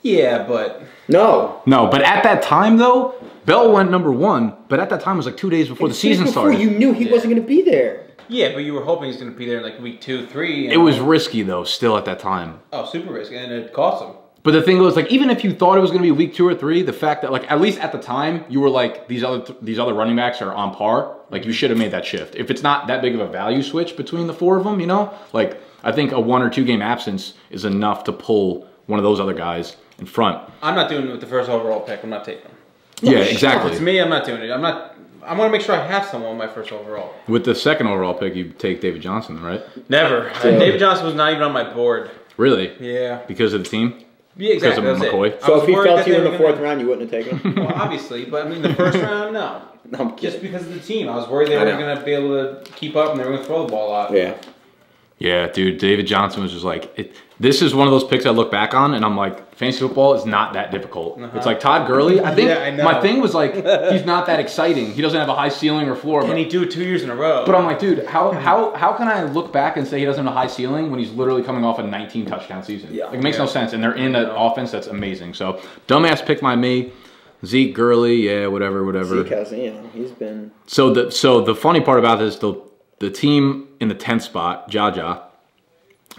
Yeah, but no. No, but at that time though, Bell went #1, but at that time it was like 2 days before the season started. You knew he wasn't gonna be there. Yeah, but you were hoping he's going to be there in like week 2, 3. And it was risky though, still at that time. Oh, super risky, and it cost him. But the thing was, like, even if you thought it was going to be week 2 or 3, the fact that, like, at least at the time, you were like, these other running backs are on par. Like, you should have made that shift. If it's not that big of a value switch between the 4 of them, you know, like, I think a 1 or 2 game absence is enough to pull one of those other guys in front. I'm not doing it with the first overall pick. I'm not taking him. Yeah, exactly. It's me. I'm not doing it. I want to make sure I have someone with my first overall. With the second overall pick, you take David Johnson, right? Never. So, David Johnson was not even on my board. Really? Yeah. Because of the team? Yeah, exactly. Because of McCoy? So if he fell to you in the 4th round, you wouldn't have taken him? Well, obviously. But, I mean, the first round, no. No, I'm kidding. Just because of the team. I was worried they were going to be able to keep up and they were going to throw the ball out. Yeah. Yeah, dude. David Johnson was just like, this is one of those picks I look back on and I'm like, fantasy football is not that difficult. It's like Todd Gurley. I think my thing was like, he's not that exciting. He doesn't have a high ceiling or floor. Can he do it 2 years in a row? But I'm like, dude, how can I look back and say he doesn't have a high ceiling when he's literally coming off a 19 touchdown season? Yeah, like, it makes no sense. And they're in an offense that's amazing. So dumbass pick my me. Zeke Gurley, yeah, whatever, whatever. Zeke has, you know, he's been. So the funny part about this, the team in the 10th spot, Jaja,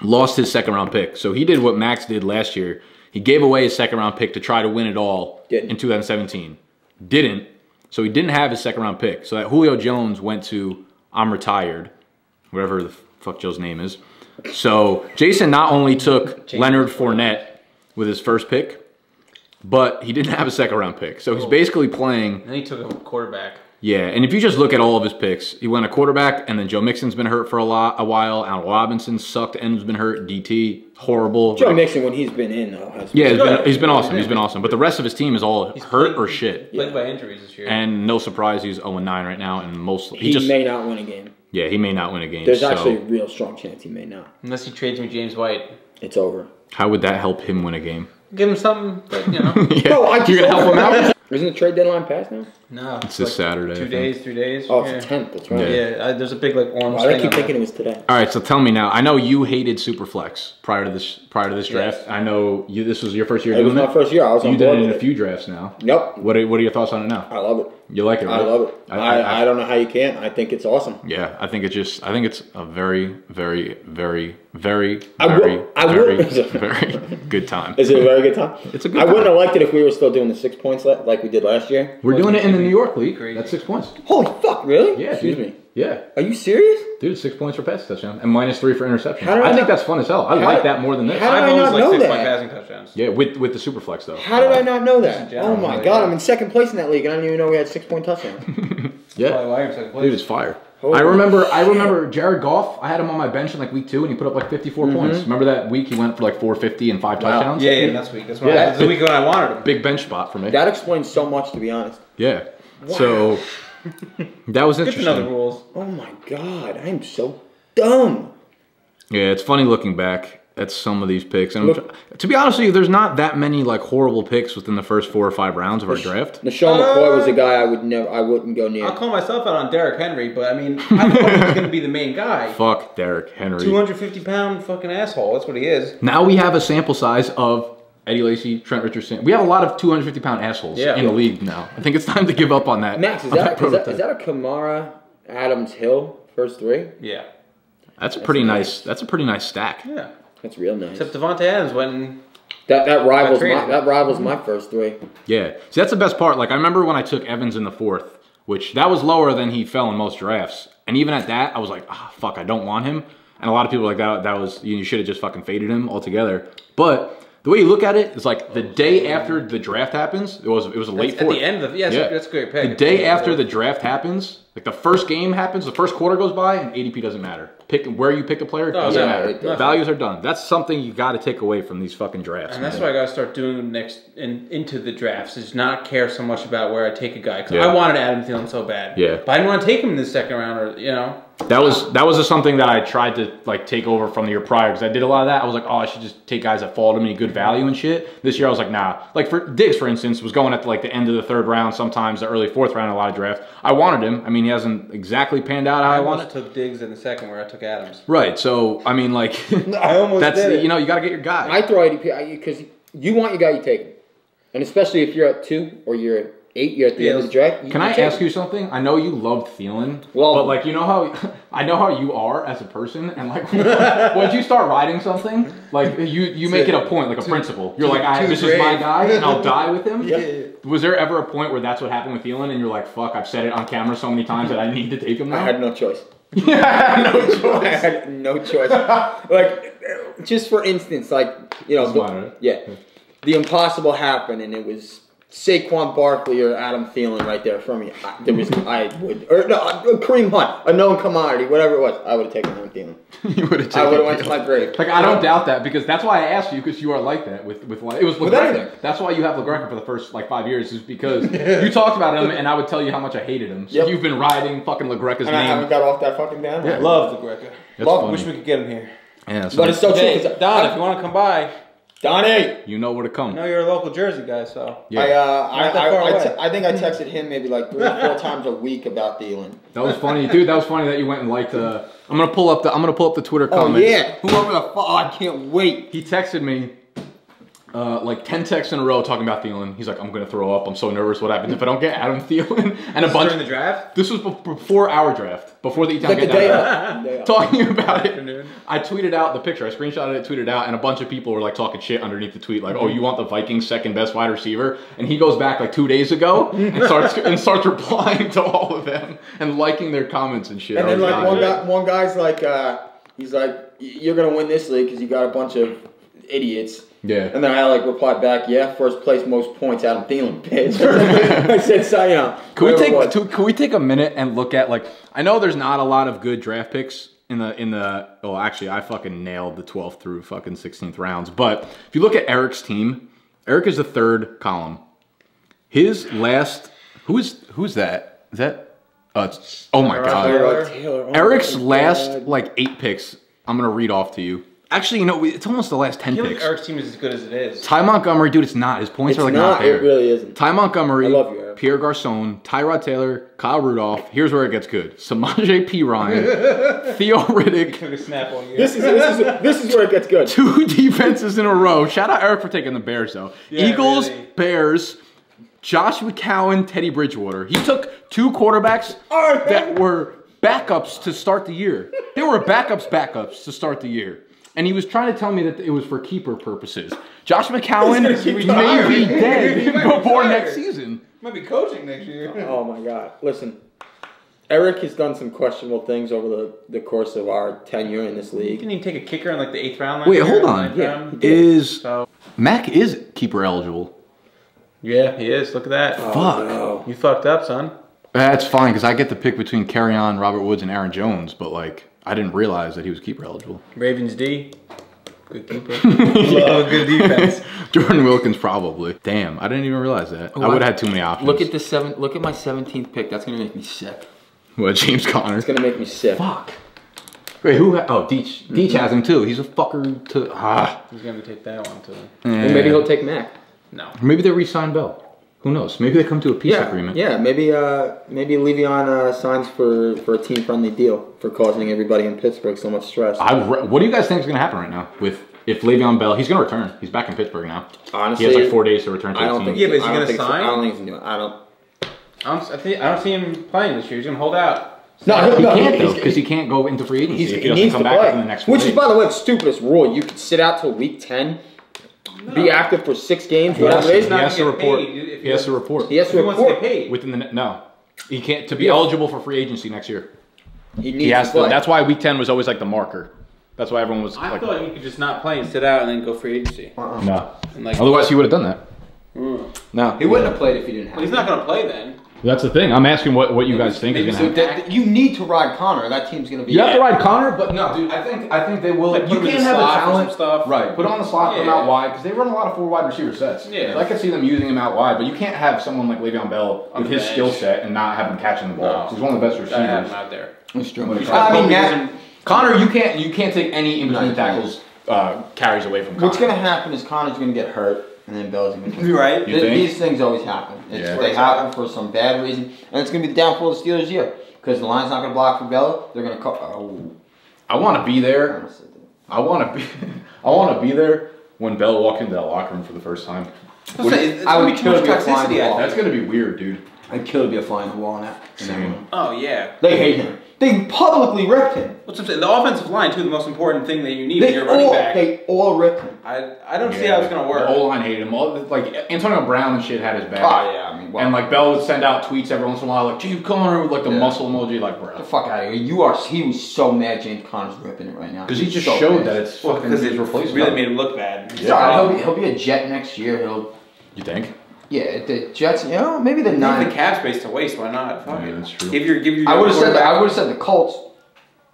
lost his second-round pick. So he did what Max did last year. He gave away his second-round pick to try to win it all in 2017. Didn't. So he didn't have his second-round pick. So that Julio Jones went to I'm retired, whatever the fuck Joe's name is. So Jason not only took Leonard Fournette with his first pick, but he didn't have a second-round pick. So he's basically playing. And he took a quarterback. Yeah, and if you just look at all of his picks, he went a quarterback, and then Joe Mixon's been hurt for a while. Allen Robinson sucked, M's been hurt, DT, horrible. Joe Mixon, when he's been in, though, has been he's been awesome. He's been awesome. But the rest of his team is all hurt or shit. Played by injuries this year. And no surprise, he's 0-9 right now, and mostly he just may not win a game. Yeah, he may not win a game. There's actually a real strong chance he may not. Unless he trades me James White. It's over. How would that help him win a game? Give him something, but, you know. Yeah. No, you're going to help him out? Isn't the trade deadline passed now? No. It's this like Saturday. 2 days, 3 days. Oh, it's the 10th. That's right. Yeah, there's a big, like, orange thing. I keep thinking it was today. All right, so tell me now. I know you hated Superflex prior to this draft. Yes. I know you. This was your first year doing it? It was my first year. I was on board with it. You did it in a few drafts now. Yep. What are your thoughts on it now? I love it. You like it, right? I love it. I don't know how you can't. I think it's awesome. Yeah, I think it's just, I think it's a very, very, very, very, very good time. Is it a very good time? It's a good time. I wouldn't have liked it if we were still doing the 6 points like we did last year. We're doing it in the New York League. Crazy. That's 6 points. Holy fuck, really? Yeah. Excuse me. Yeah. Are you serious? Dude, 6 points for pass touchdown and -3 for interception. I think that's fun as hell. I like that more than this. How did I not know that? Passing touchdowns. Yeah, with the super flex though. How did I not know that? Oh my God, I'm in 2nd place in that league and I didn't even know we had 6 point touchdown. Yeah. Dude, it's fire. I remember Jared Goff. I had him on my bench in like week 2, and he put up like 54 points. Remember that week he went for like 450 and 5 touchdowns? Yeah, yeah, that's week. That's when that's the week when I wanted him. Big bench spot for me. That explains so much, to be honest. Yeah. Wow. So that was interesting. Another rules. Oh my God, I am so dumb. Yeah, it's funny looking back at some of these picks. And to be honest with you, there's not that many like horrible picks within the first 4 or 5 rounds of our draft. Sean McVay was a guy I wouldn't go near. I'll call myself out on Derrick Henry, but I mean, I thought he was going to be the main guy. Fuck Derrick Henry. 250-pound fucking asshole. That's what he is. Now we have a sample size of Eddie Lacy, Trent Richardson. We have a lot of 250-pound assholes in the league now. I think it's time to give up on that. Max, is that a Kamara Adams Hill first 3? Yeah. That's pretty nice. That's a pretty nice stack. Yeah, that's real nice. Except Devonta Adams when that rivals my first three. Yeah, see, that's the best part. Like I remember when I took Evans in the fourth, which that was lower than he fell in most drafts. And even at that, I was like, ah, fuck, I don't want him. And a lot of people were like that was, you should have just fucking faded him altogether. But the way you look at it is like the day after the draft happens, it was a late fourth. At the end of the, yeah, that's a great pick. The day after the draft happens, like the first game happens, the first quarter goes by, and ADP doesn't matter. Where you pick a player doesn't matter. Values are done. That's something you got to take away from these fucking drafts. And that's what I got to start doing next into the drafts is not care so much about where I take a guy. Cause I wanted Adam Thielen so bad. Yeah. But I didn't want to take him in the second round, or That was just something that I tried to like take over from the year prior because I did a lot of that. I was like, oh, I should just take guys that fall to me, good value and shit. This year I was like, nah. Like for Diggs, for instance, was going at like the end of the third round, sometimes the early fourth round, a lot of drafts. I wanted him. I mean, he hasn't exactly panned out how I wanted. I almost took Diggs in the second, where I took Adams. Right. So I mean, like, I almost did it. You know, you got to get your guy. I throw ADP because you want your guy, you take him, and especially if you're at 2 or you're at 8, you're at the end of the draft. Can I ask you something? I know you loved Thielen, but like you know how I know how you are as a person, and like once you start riding something, like you make it a point, like a principle. You're like, this is my guy, and I'll die with him. Yeah. Was there ever a point where that's what happened with Thielen, and you're like, fuck, I've said it on camera so many times that I need to take him now? I had no choice. I had no choice. Like, just for instance, like the impossible happened, and it was Saquon Barkley or Adam Thielen right there for me. Kareem Hunt, a known commodity, whatever it was. I would have taken Adam Thielen. You would have taken. I would have went to my grave. Like I don't doubt that because that's why I asked you because you are like that with it was LaGreca. That's why you have LaGreca for the first like 5 years is because you talked about him and I would tell you how much I hated him. So you've been riding fucking LaGreca's name. I haven't got off that fucking down. Yeah. I love LaGreca. Wish we could get him here. Yeah, so but it's so true. Don, if you want to come by. Donnie! You know where to come. No, you're a local Jersey guy, so. Yeah. I think I texted him maybe like 3 or 4 times a week about Thielen. That was funny, dude. That was funny that you went and liked the. I'm gonna pull up the Twitter comment. Oh yeah, whoever the fuck! Oh, I can't wait. He texted me, like 10 texts in a row talking about Thielen. He's like, I'm gonna throw up. I'm so nervous. What happens if I don't get Adam Thielen? And a bunch during the draft. This was before our draft, before the E-Town Get Down League. Talking about it, I tweeted out the picture. I screenshotted it, tweeted it out, and a bunch of people were like talking shit underneath the tweet, like, oh, you want the Vikings' second best wide receiver? And he goes back like 2 days ago and starts replying to all of them and liking their comments and shit. And then like one guy's like, he's like, you're gonna win this league because you got a bunch of idiots. Yeah. And then I like replied back, yeah, first place, most points, Adam Thielen, bitch. I said, so, you know. Can we take a minute and look at like I know there's not a lot of good draft picks in the well actually I fucking nailed the 12th through fucking 16th rounds, but if you look at Eric's team, Eric is the third column. His last who's that? Is that oh my god. Eric's last like 8 picks, I'm gonna read off to you. Actually, you know, it's almost the last 10 picks. Eric's team is as good as it is. Ty Montgomery, dude, it's not. His points are like not there. It really isn't. Ty Montgomery, I love you, Eric. Pierre Garçon, Tyrod Taylor, Kyle Rudolph. Here's where it gets good. Samaje Perine, Theo Riddick. This is where it gets good. 2 defenses in a row. Shout out Eric for taking the Bears, though. Yeah, Eagles, really. Bears, Joshua Cowan, Teddy Bridgewater. He took 2 quarterbacks that were backups to start the year. They were backups to start the year. And he was trying to tell me that it was for keeper purposes. Joshua Cowan may be dead before next season. Might be coaching next year. Oh my god. Listen, Eric has done some questionable things over the course of our tenure in this league. Didn't he take a kicker in like the 8th round last year? Wait, hold on. Yeah, Mac is keeper eligible. Yeah, he is. Look at that. Oh, fuck. No. You fucked up, son. That's fine, because I get the pick between Kerryon, Robert Woods, and Aaron Jones, but like I didn't realize that he was keeper eligible. Ravens D, good keeper. Love a good defense. Jordan Wilkins probably. Damn, I didn't even realize that. Oh, I would have had too many options. Look at the Look at my 17th pick. That's gonna make me sick. What, James Conner? It's gonna make me sick. Fuck. Wait, who? Oh, Deech. Deech has him too. He's a fucker. He's gonna take that one too. And maybe he'll take Mac. No. Maybe they re-sign Bell. Who knows? Maybe they come to a peace agreement. Yeah, maybe Le'Veon signs for a team-friendly deal for causing everybody in Pittsburgh so much stress. What do you guys think is going to happen right now with if Le'Veon Bell? He's going to return. He's back in Pittsburgh now. Honestly, he has like 4 days to return to the team. Yeah, but is he going to sign? I don't think he's going to do it. I don't see him playing this year. He's going to hold out. No, he can't though, because he can't go into free agency if he doesn't come back in the next. Which is, by the way, the stupidest rule. You could sit out till week 10, be active for 6 games. He has to report. He has to report. He has to report within the no. He can't to be eligible for free agency next year. He needs to play. That's why week 10 was always like the marker. That's why everyone was. I thought you could just not play and sit out and then go free agency. No, otherwise he would have done that. No, he wouldn't have played if he didn't have. Well, he's not going to play then. That's the thing. I'm asking what you guys think is going to happen. You need to ride Connor. That team's going to be. You have to ride Connor, but no, dude. I think they will. Like, you can't have the talent stuff, right? Put on the slot, put him out wide, because they run a lot of 4 wide receiver sets. Yeah, so I could see them using him out wide, but you can't have someone like Le'Veon Bell with his skill set and not have him catching the ball. No. He's one of the best receivers out there. That's true. I mean, Connor, you can't take any in between tackles carries away from Connor. What's going to happen is Connor's going to get hurt. And then Bell's going to be right. These things always happen. They happen for some bad reason. And it's going to be the downfall of the Steelers' year. Because the line's not going to block for Bell. They're going to cut. Oh. I want to be there. I want to be there when Bell walked into that locker room for the first time. I would kill to be a fly on the wall. That's going to be weird, dude. I'd kill to be a fly on the wall in that. Same. Oh, yeah. They hate him. They publicly ripped him. What's I'm saying? The offensive line, too, the most important thing that you need when you're running back. They all ripped him. I don't see how it's going to work. The whole line hated him. Like, Antonio Brown and shit had his back. Oh, yeah. I mean, wow. And, like, Bell would send out tweets every once in a while, like, James Conner with, like, the muscle emoji, like, bro. Get the fuck out of here. He was so mad James Conner's ripping it right now. Because he just showed that it's fucking his replacement. Really made him look bad. Yeah. Sorry, he'll be a Jet next year. You think? Yeah, the Jets. You know, maybe the Nine. The cap space to waste. Why not? Fuck it. That's true. Give your I would have said the Colts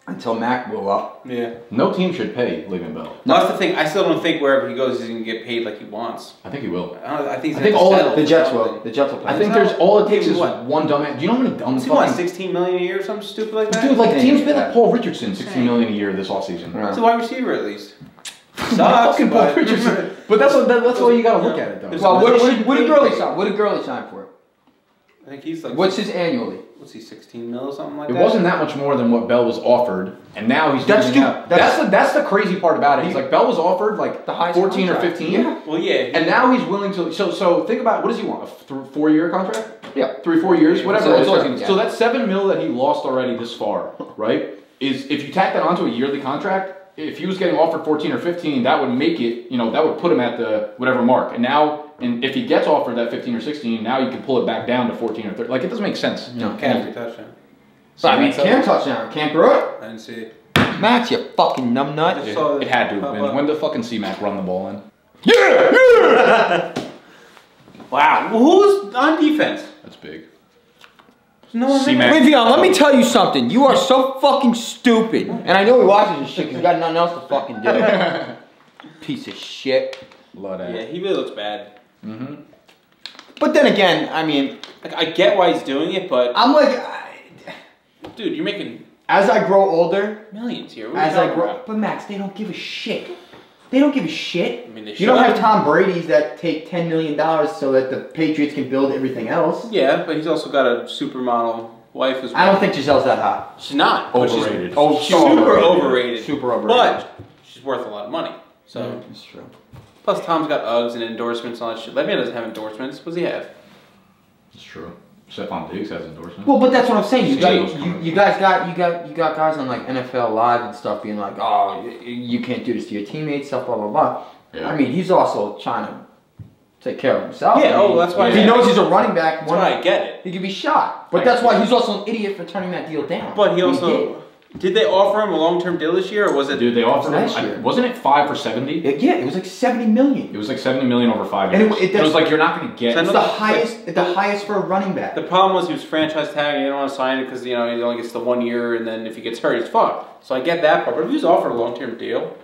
until Mac blew up. Yeah. No team should pay Le'Veon Bell. No, that's the thing. I still don't think wherever he goes, he's gonna get paid like he wants. I think he will. I think all the Jets will. The Jets will play. I think there's all it takes is one dumb. Do you know how many dumb? He won $16 million a year or something stupid like that. Dude, like teams been like Paul Richardson, $16 million a year this offseason. Right. It's a wide receiver at least. Sucks, but that's the way you gotta look at it though. Well, what did Gurley sign? What did Gurley sign for? I think he's like. What's his annually? What's he, 16 mil or something like that? It wasn't that much more than what Bell was offered, and now he's. That's the crazy part about it. He's like Bell was offered like the highest 14 contract. Or 15. Yeah. Well, yeah. And now he's willing to. So think about what does he want? A 4-year contract? Yeah, 3-4 years, whatever. So that's $7 million that he lost already this far, right? Is if you tack that onto a yearly contract. If he was getting offered 14 or 15, that would make it, you know, that would put him at the whatever mark. And now, and if he gets offered that 15 or 16, now you can pull it back down to 14 or 13. Like, it doesn't make sense. No, Cam touchdown. So, I mean, Cam touchdown. Cam throw it. I didn't see it. Max, you fucking numbnut. It had to have been. When did fucking C-Mac run the ball in? Yeah! Yeah! Wow. Well, who's on defense? That's big. No, Le'Veon, let me tell you something. You are so fucking stupid. And I know he watches this shit because he's got nothing else to fucking do. Piece of shit. Love that. Yeah, he really looks bad. Mm-hmm. But then again, I mean... Like, I get why he's doing it, but... I'm like... Dude, you're making... As I grow older... Millions here. But Max, they don't give a shit. They don't give a shit. I mean, you don't have Tom Brady's that take $10 million so that the Patriots can build everything else. Yeah, but he's also got a supermodel wife as well. I don't think Giselle's that hot. She's not. Overrated. She's, oh, she's super overrated. Super overrated. But she's worth a lot of money. So that's true. Plus, Tom's got Uggs and endorsements and all that shit. Le'Veon doesn't have endorsements. What does he have? It's true. Stephon Diggs has endorsements. Well, but that's what I'm saying. You guys got guys on like NFL Live and stuff being like, oh, you can't do this to your teammates, stuff, blah blah blah. Yeah. I mean, he's also trying to take care of himself. Yeah, I mean, that's why he knows he's a running back. That's why I get it. He could be shot, but that's why he's also an idiot for turning that deal down. But he also did they offer him a long-term deal this year, or was it? Dude, they offered him. Wasn't it 5 for 70? Yeah, it was like $70 million. It was like $70 million over 5 years. And it was like you're not going to get. It's the highest for a running back. The problem was he was franchise tagging. He didn't want to sign it because you know he only gets the 1 year, and then if he gets hurt, he's fucked. So I get that part. But if he was offered a long-term deal,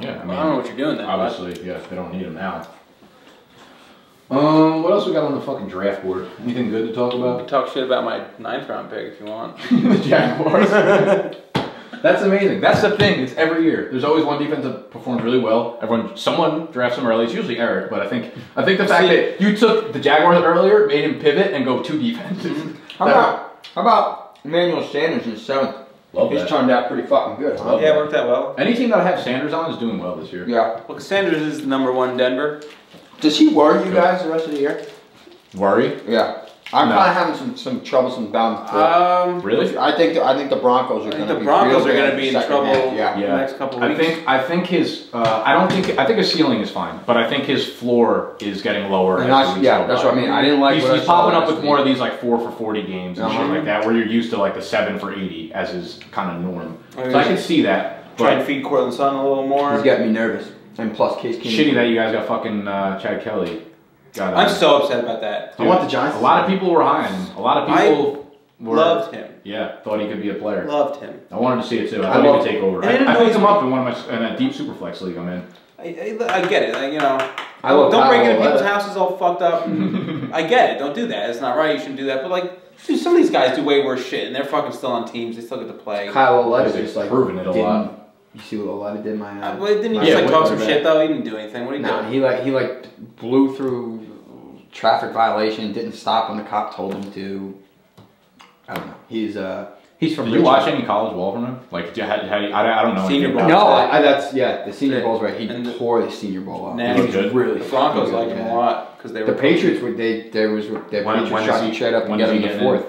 yeah, I mean, I don't know what you're doing then. Obviously, yeah, they don't need him now. What else we got on the fucking draft board? Anything good to talk about? We can talk shit about my 9th round pick if you want. The Jaguars. That's amazing. That's the thing. It's every year. There's always one defense that performs really well. Someone drafts them early. It's usually Eric, but I think the fact that you took the Jaguars earlier made him pivot and go 2 defenses. How about Emmanuel Sanders in 7th? Love that. He's turned out pretty fucking good. Huh? Yeah, it worked out well. Any team that I have Sanders on is doing well this year. Yeah. Well, Sanders is number 1 Denver. Does he worry you guys the rest of the year? Worry? Yeah. I'm kind of having some troublesome bounds. Really? I think the Broncos are going to be in trouble. The next couple of weeks. I think his I think his ceiling is fine, but I think his floor is getting lower. That's what I mean. I didn't like. He's popping up with more of these like 4 for 40 games and shit like that, where you're used to like the 7 for 80 as his kind of norm. So I can see that. Try and feed Cortland Sutton a little more. He's getting me nervous. And plus, Case Keenum. Shitty that you guys got fucking Chad Kelly. I'm so upset about that. Dude, I want the Giants. A lot of people were high on him. A lot of people loved him. Yeah, thought he could be a player. Loved him. I wanted to see it too. I wanted to take over. I picked him up in one of my in a deep Superflex league I'm in. I get it. You know, don't break into people's houses all fucked up. I get it. Don't do that. It's not right. You shouldn't do that. But like. Dude, some of these guys do way worse shit, and they're fucking still on teams. They still get to play. Kyle O'Leary just like proving it a lot. You see what Olave did in my eye? Well, didn't he just like talk some shit though? He didn't do anything. What did he do? Nah, he blew through traffic violation, didn't stop when the cop told him to. I don't know. He's from. Did you watch any college ball from him? Like, I don't know. Senior Bowl. No, that's the Senior Bowl's right. He tore the Senior Bowl up. Nah, he was good. Really, the Broncos liked him a lot because they were. The Patriots were their Patriots shot each other up and got him the fourth.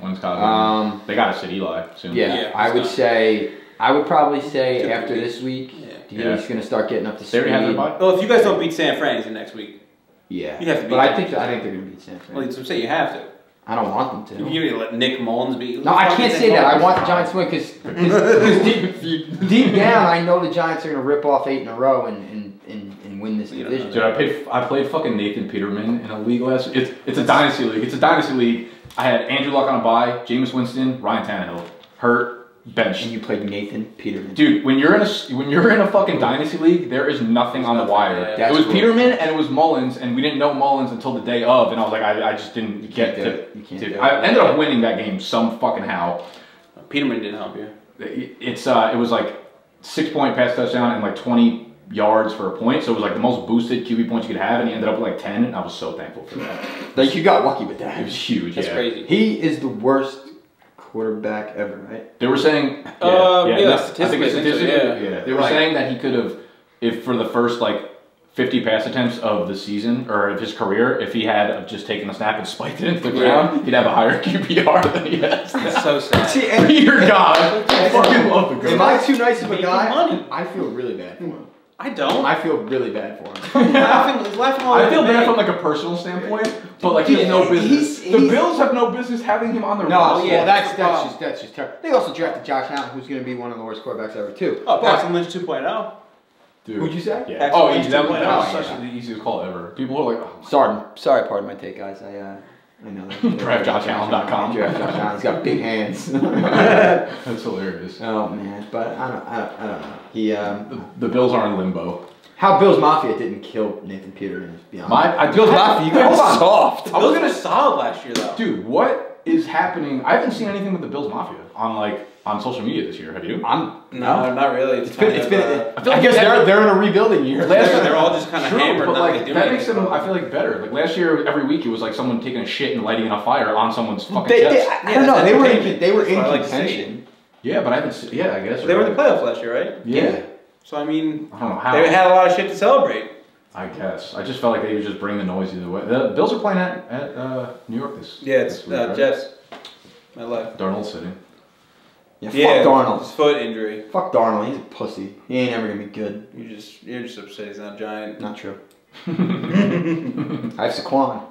When's college? They got us at Eli soon. Yeah, I would say. I would probably say after this week, he's going to start getting up to speed. Well, if you guys don't beat San Fran, it's next week. Yeah. You have to beat I think they're going to beat San Fran. Well, you say you have to. I don't want them to. You're going to let Nick Mullins beat. No, I can't say that. I want the Giants to win because deep down, I know the Giants are going to rip off 8 in a row and win this division. Dude, I played fucking Nathan Peterman in a league last year. It's a dynasty league. I had Andrew Luck on a bye, Jameis Winston, Ryan Tannehill. Hurt. Bench. And you played Nathan Peterman. Dude, when you're in a fucking dynasty league, there is nothing on the wire. It was Peterman and it was Mullins, and we didn't know Mullins until the day of, and I was like, I just didn't get to. I ended up winning that game some fucking how. Peterman didn't help you. It was like 6-point pass touchdown and like 20 yards for a point, so it was like the most boosted QB points you could have, and he ended up with like 10, and I was so thankful for that. Like you got lucky with that. It was huge. That's crazy. He is the worst quarterback ever, right? They were saying, they were saying that he could have, if for the first like 50 pass attempts of the season or of his career, if he had just taken the snap and spiked it into the ground, he'd have a higher QPR than he has. That's so sad. See, dear God, I fucking love the guy. Am I too nice of a guy? I feel really bad for him. I don't. I feel really bad for him. I feel bad from like a personal standpoint, but like he has no business. The Bills have no business having him on their roster. No, that's just terrible. They also drafted Josh Allen, who's going to be one of the worst quarterbacks ever, too. Oh, Paxton Lynch 2.0. Dude. Who'd you say? Yeah. Oh, that was such the easiest call ever. People were like, oh. Sorry, pardon my take, guys. I know that. DraftJoshAllen.com. Draft Josh Allen. He's got big hands. That's hilarious. Oh man, but I don't know. He the Bills are in limbo. How Bills Mafia didn't kill Nathan Peterman? Bills Mafia, you guys are soft. I was gonna solid last year though. Dude, what is happening? I haven't seen anything with the Bills Mafia on social media this year. Have you? No, not really. I guess they're in a rebuilding year. They're all just kind of hammered. But like, that makes them, I feel like, better. Like last year, every week it was like someone taking a shit and lighting a fire on someone's fucking chest. I don't know. They were in contention. Yeah, but I haven't seen. Yeah, I guess they were in the playoffs last year, right? Yeah. So, I mean, I don't know how. They had a lot of shit to celebrate. I guess. I just felt like they would just bring the noise either way. The Bills are playing at New York this week. Yeah, it's week, right? Jets. My life. Darnold's sitting. Yeah, fuck Darnold. His foot injury. Fuck Darnold. He's a pussy. He ain't ever going to be good. You're just upset he's not a Giant. Not true. I have Saquon.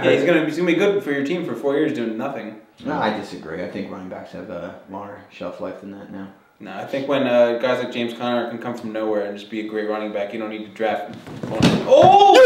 He's going to be good for your team for 4 years doing nothing. No, I disagree. I think running backs have a longer shelf life than that now. No, I think when guys like James Conner can come from nowhere and just be a great running back, you don't need to draft him. Oh!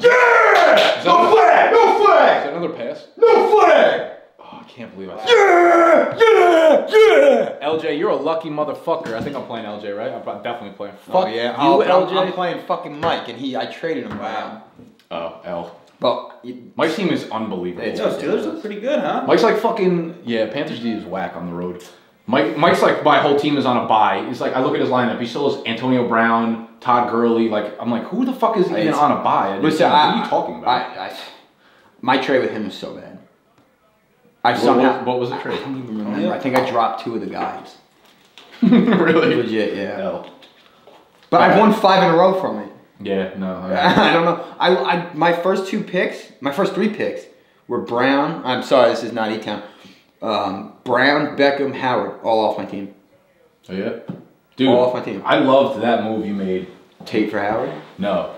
Yeah! No flag! No flag! Is that another pass? No flag! Oh, I can't believe I said that. Yeah! Yeah! Yeah! LJ, you're a lucky motherfucker. I think I'm playing LJ, right? I'm definitely playing. Fuck you, LJ. I'm playing fucking Mike, and I traded him around. Oh, L. Well, Mike's team is unbelievable. It's Steelers look pretty good, huh? Mike's like fucking... Yeah, Panthers D is whack on the road. Mike's like, my whole team is on a bye. He's like, I look at his lineup. He still has Antonio Brown, Todd Gurley. Like, I'm like, who the fuck is even on a bye? Listen, what are you talking about? My trade with him is so bad. What was the trade? I don't even remember. I think I dropped 2 of the guys. Really? Legit, yeah. No. But I've won 5 in a row from it. Yeah, no. I don't know. I my first two picks, my first three picks were Brown. I'm sorry, this is not E-Town. Brown, Beckham, Howard, all off my team. Oh, yeah? Dude, all off my team. I loved that move you made. Tate for Howard? No.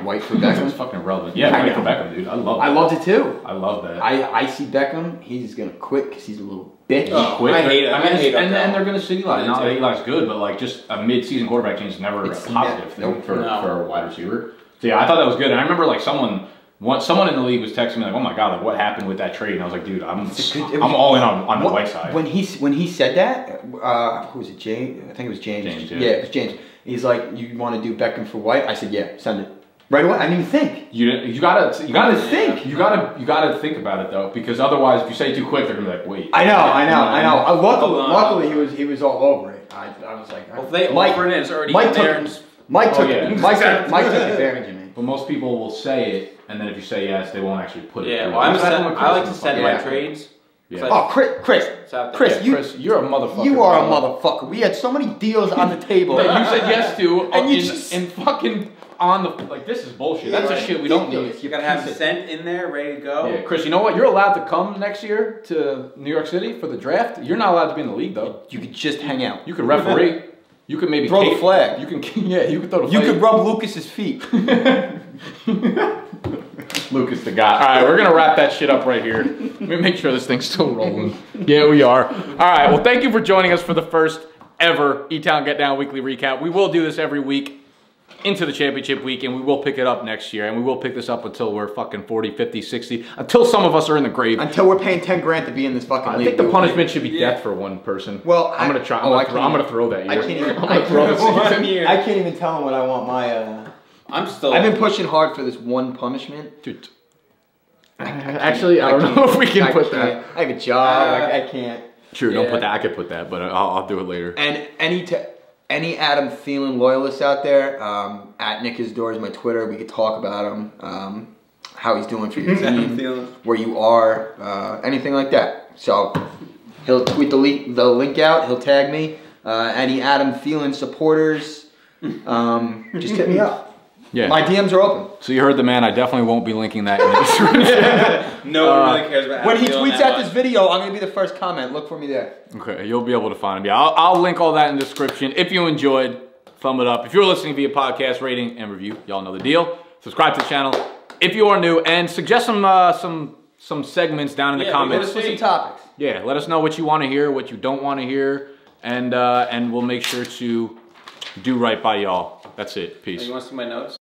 White for Beckham? That's fucking irrelevant. Yeah, White for Beckham, dude. I love that. I loved it, too. I love that. I see Beckham. He's going to quit because he's a little bitch. I hate it. And then they're going to see Eli. Not that Eli's good, but like just a mid-season quarterback change is never a positive thing for a wide receiver. So, yeah, I thought that was good. And I remember like someone in the league was texting me like, "Oh my god, like what happened with that trade?" And I was like, "Dude, I'm all in on the White side." When he said that, who was it? James? I think it was James. Yeah, it was James. He's like, "You want to do Beckham for White?" I said, "Yeah, send it right away." I didn't even think. You gotta think. You gotta think about it though, because otherwise, if you say it too quick, they're gonna be like, "Wait." I know. Luckily, he was all over it. I was like, well, they offered it. It's already there. Mike took advantage of me. But most people will say it. And then if you say yes, they won't actually put it. Yeah, well, I like to send my trades. Yeah. Oh, Chris, you're a motherfucker. You are a motherfucker. We had so many deals on the table that you said yes to, and this is bullshit. That's the shit we don't need. You gotta have sent in there, ready to go. Yeah, Chris, you know what? You're allowed to come next year to New York City for the draft. You're not allowed to be in the league though. You could just hang out. You could referee. You could maybe throw the flag. You could throw the flag. You could rub Lucas's feet. Lucas the guy. Alright, we're gonna wrap that shit up right here. Let me make sure this thing's still rolling. Yeah, we are. Alright, well thank you for joining us for the first ever E-Town Get Down Weekly Recap. We will do this every week into the championship week, and we will pick it up next year, and we will pick this up until we're fucking 40, 50, 60, until some of us are in the grave. Until we're paying 10 grand to be in this fucking league. I think the punishment should be death for one person. Well, I'm gonna throw that year. I can't even tell him what I want my, I've been pushing hard for this one punishment. Dude. I don't know if we can put that. I have a job. I can't. True, yeah. Don't put that. I could put that, but I'll do it later. And any Adam Thielen loyalists out there, at Nick His Door is my Twitter. We could talk about him, how he's doing for your team, where you are, anything like that. So he'll tweet the link out. He'll tag me. Any Adam Thielen supporters, just hit me up. Yeah. My DMs are open. So you heard the man. I definitely won't be linking that in the description. No one really cares about Adam. When he tweets out this video, I'm going to be the first comment. Look for me there. Okay, you'll be able to find him. Yeah, I'll link all that in the description. If you enjoyed, thumb it up. If you're listening via podcast, rating and review, y'all know the deal. Subscribe to the channel. If you are new, and suggest some segments down in the comments. Let us know some topics. Yeah, let us know what you want to hear, what you don't want to hear, and we'll make sure to do right by y'all. That's it. Peace. You want to see my notes?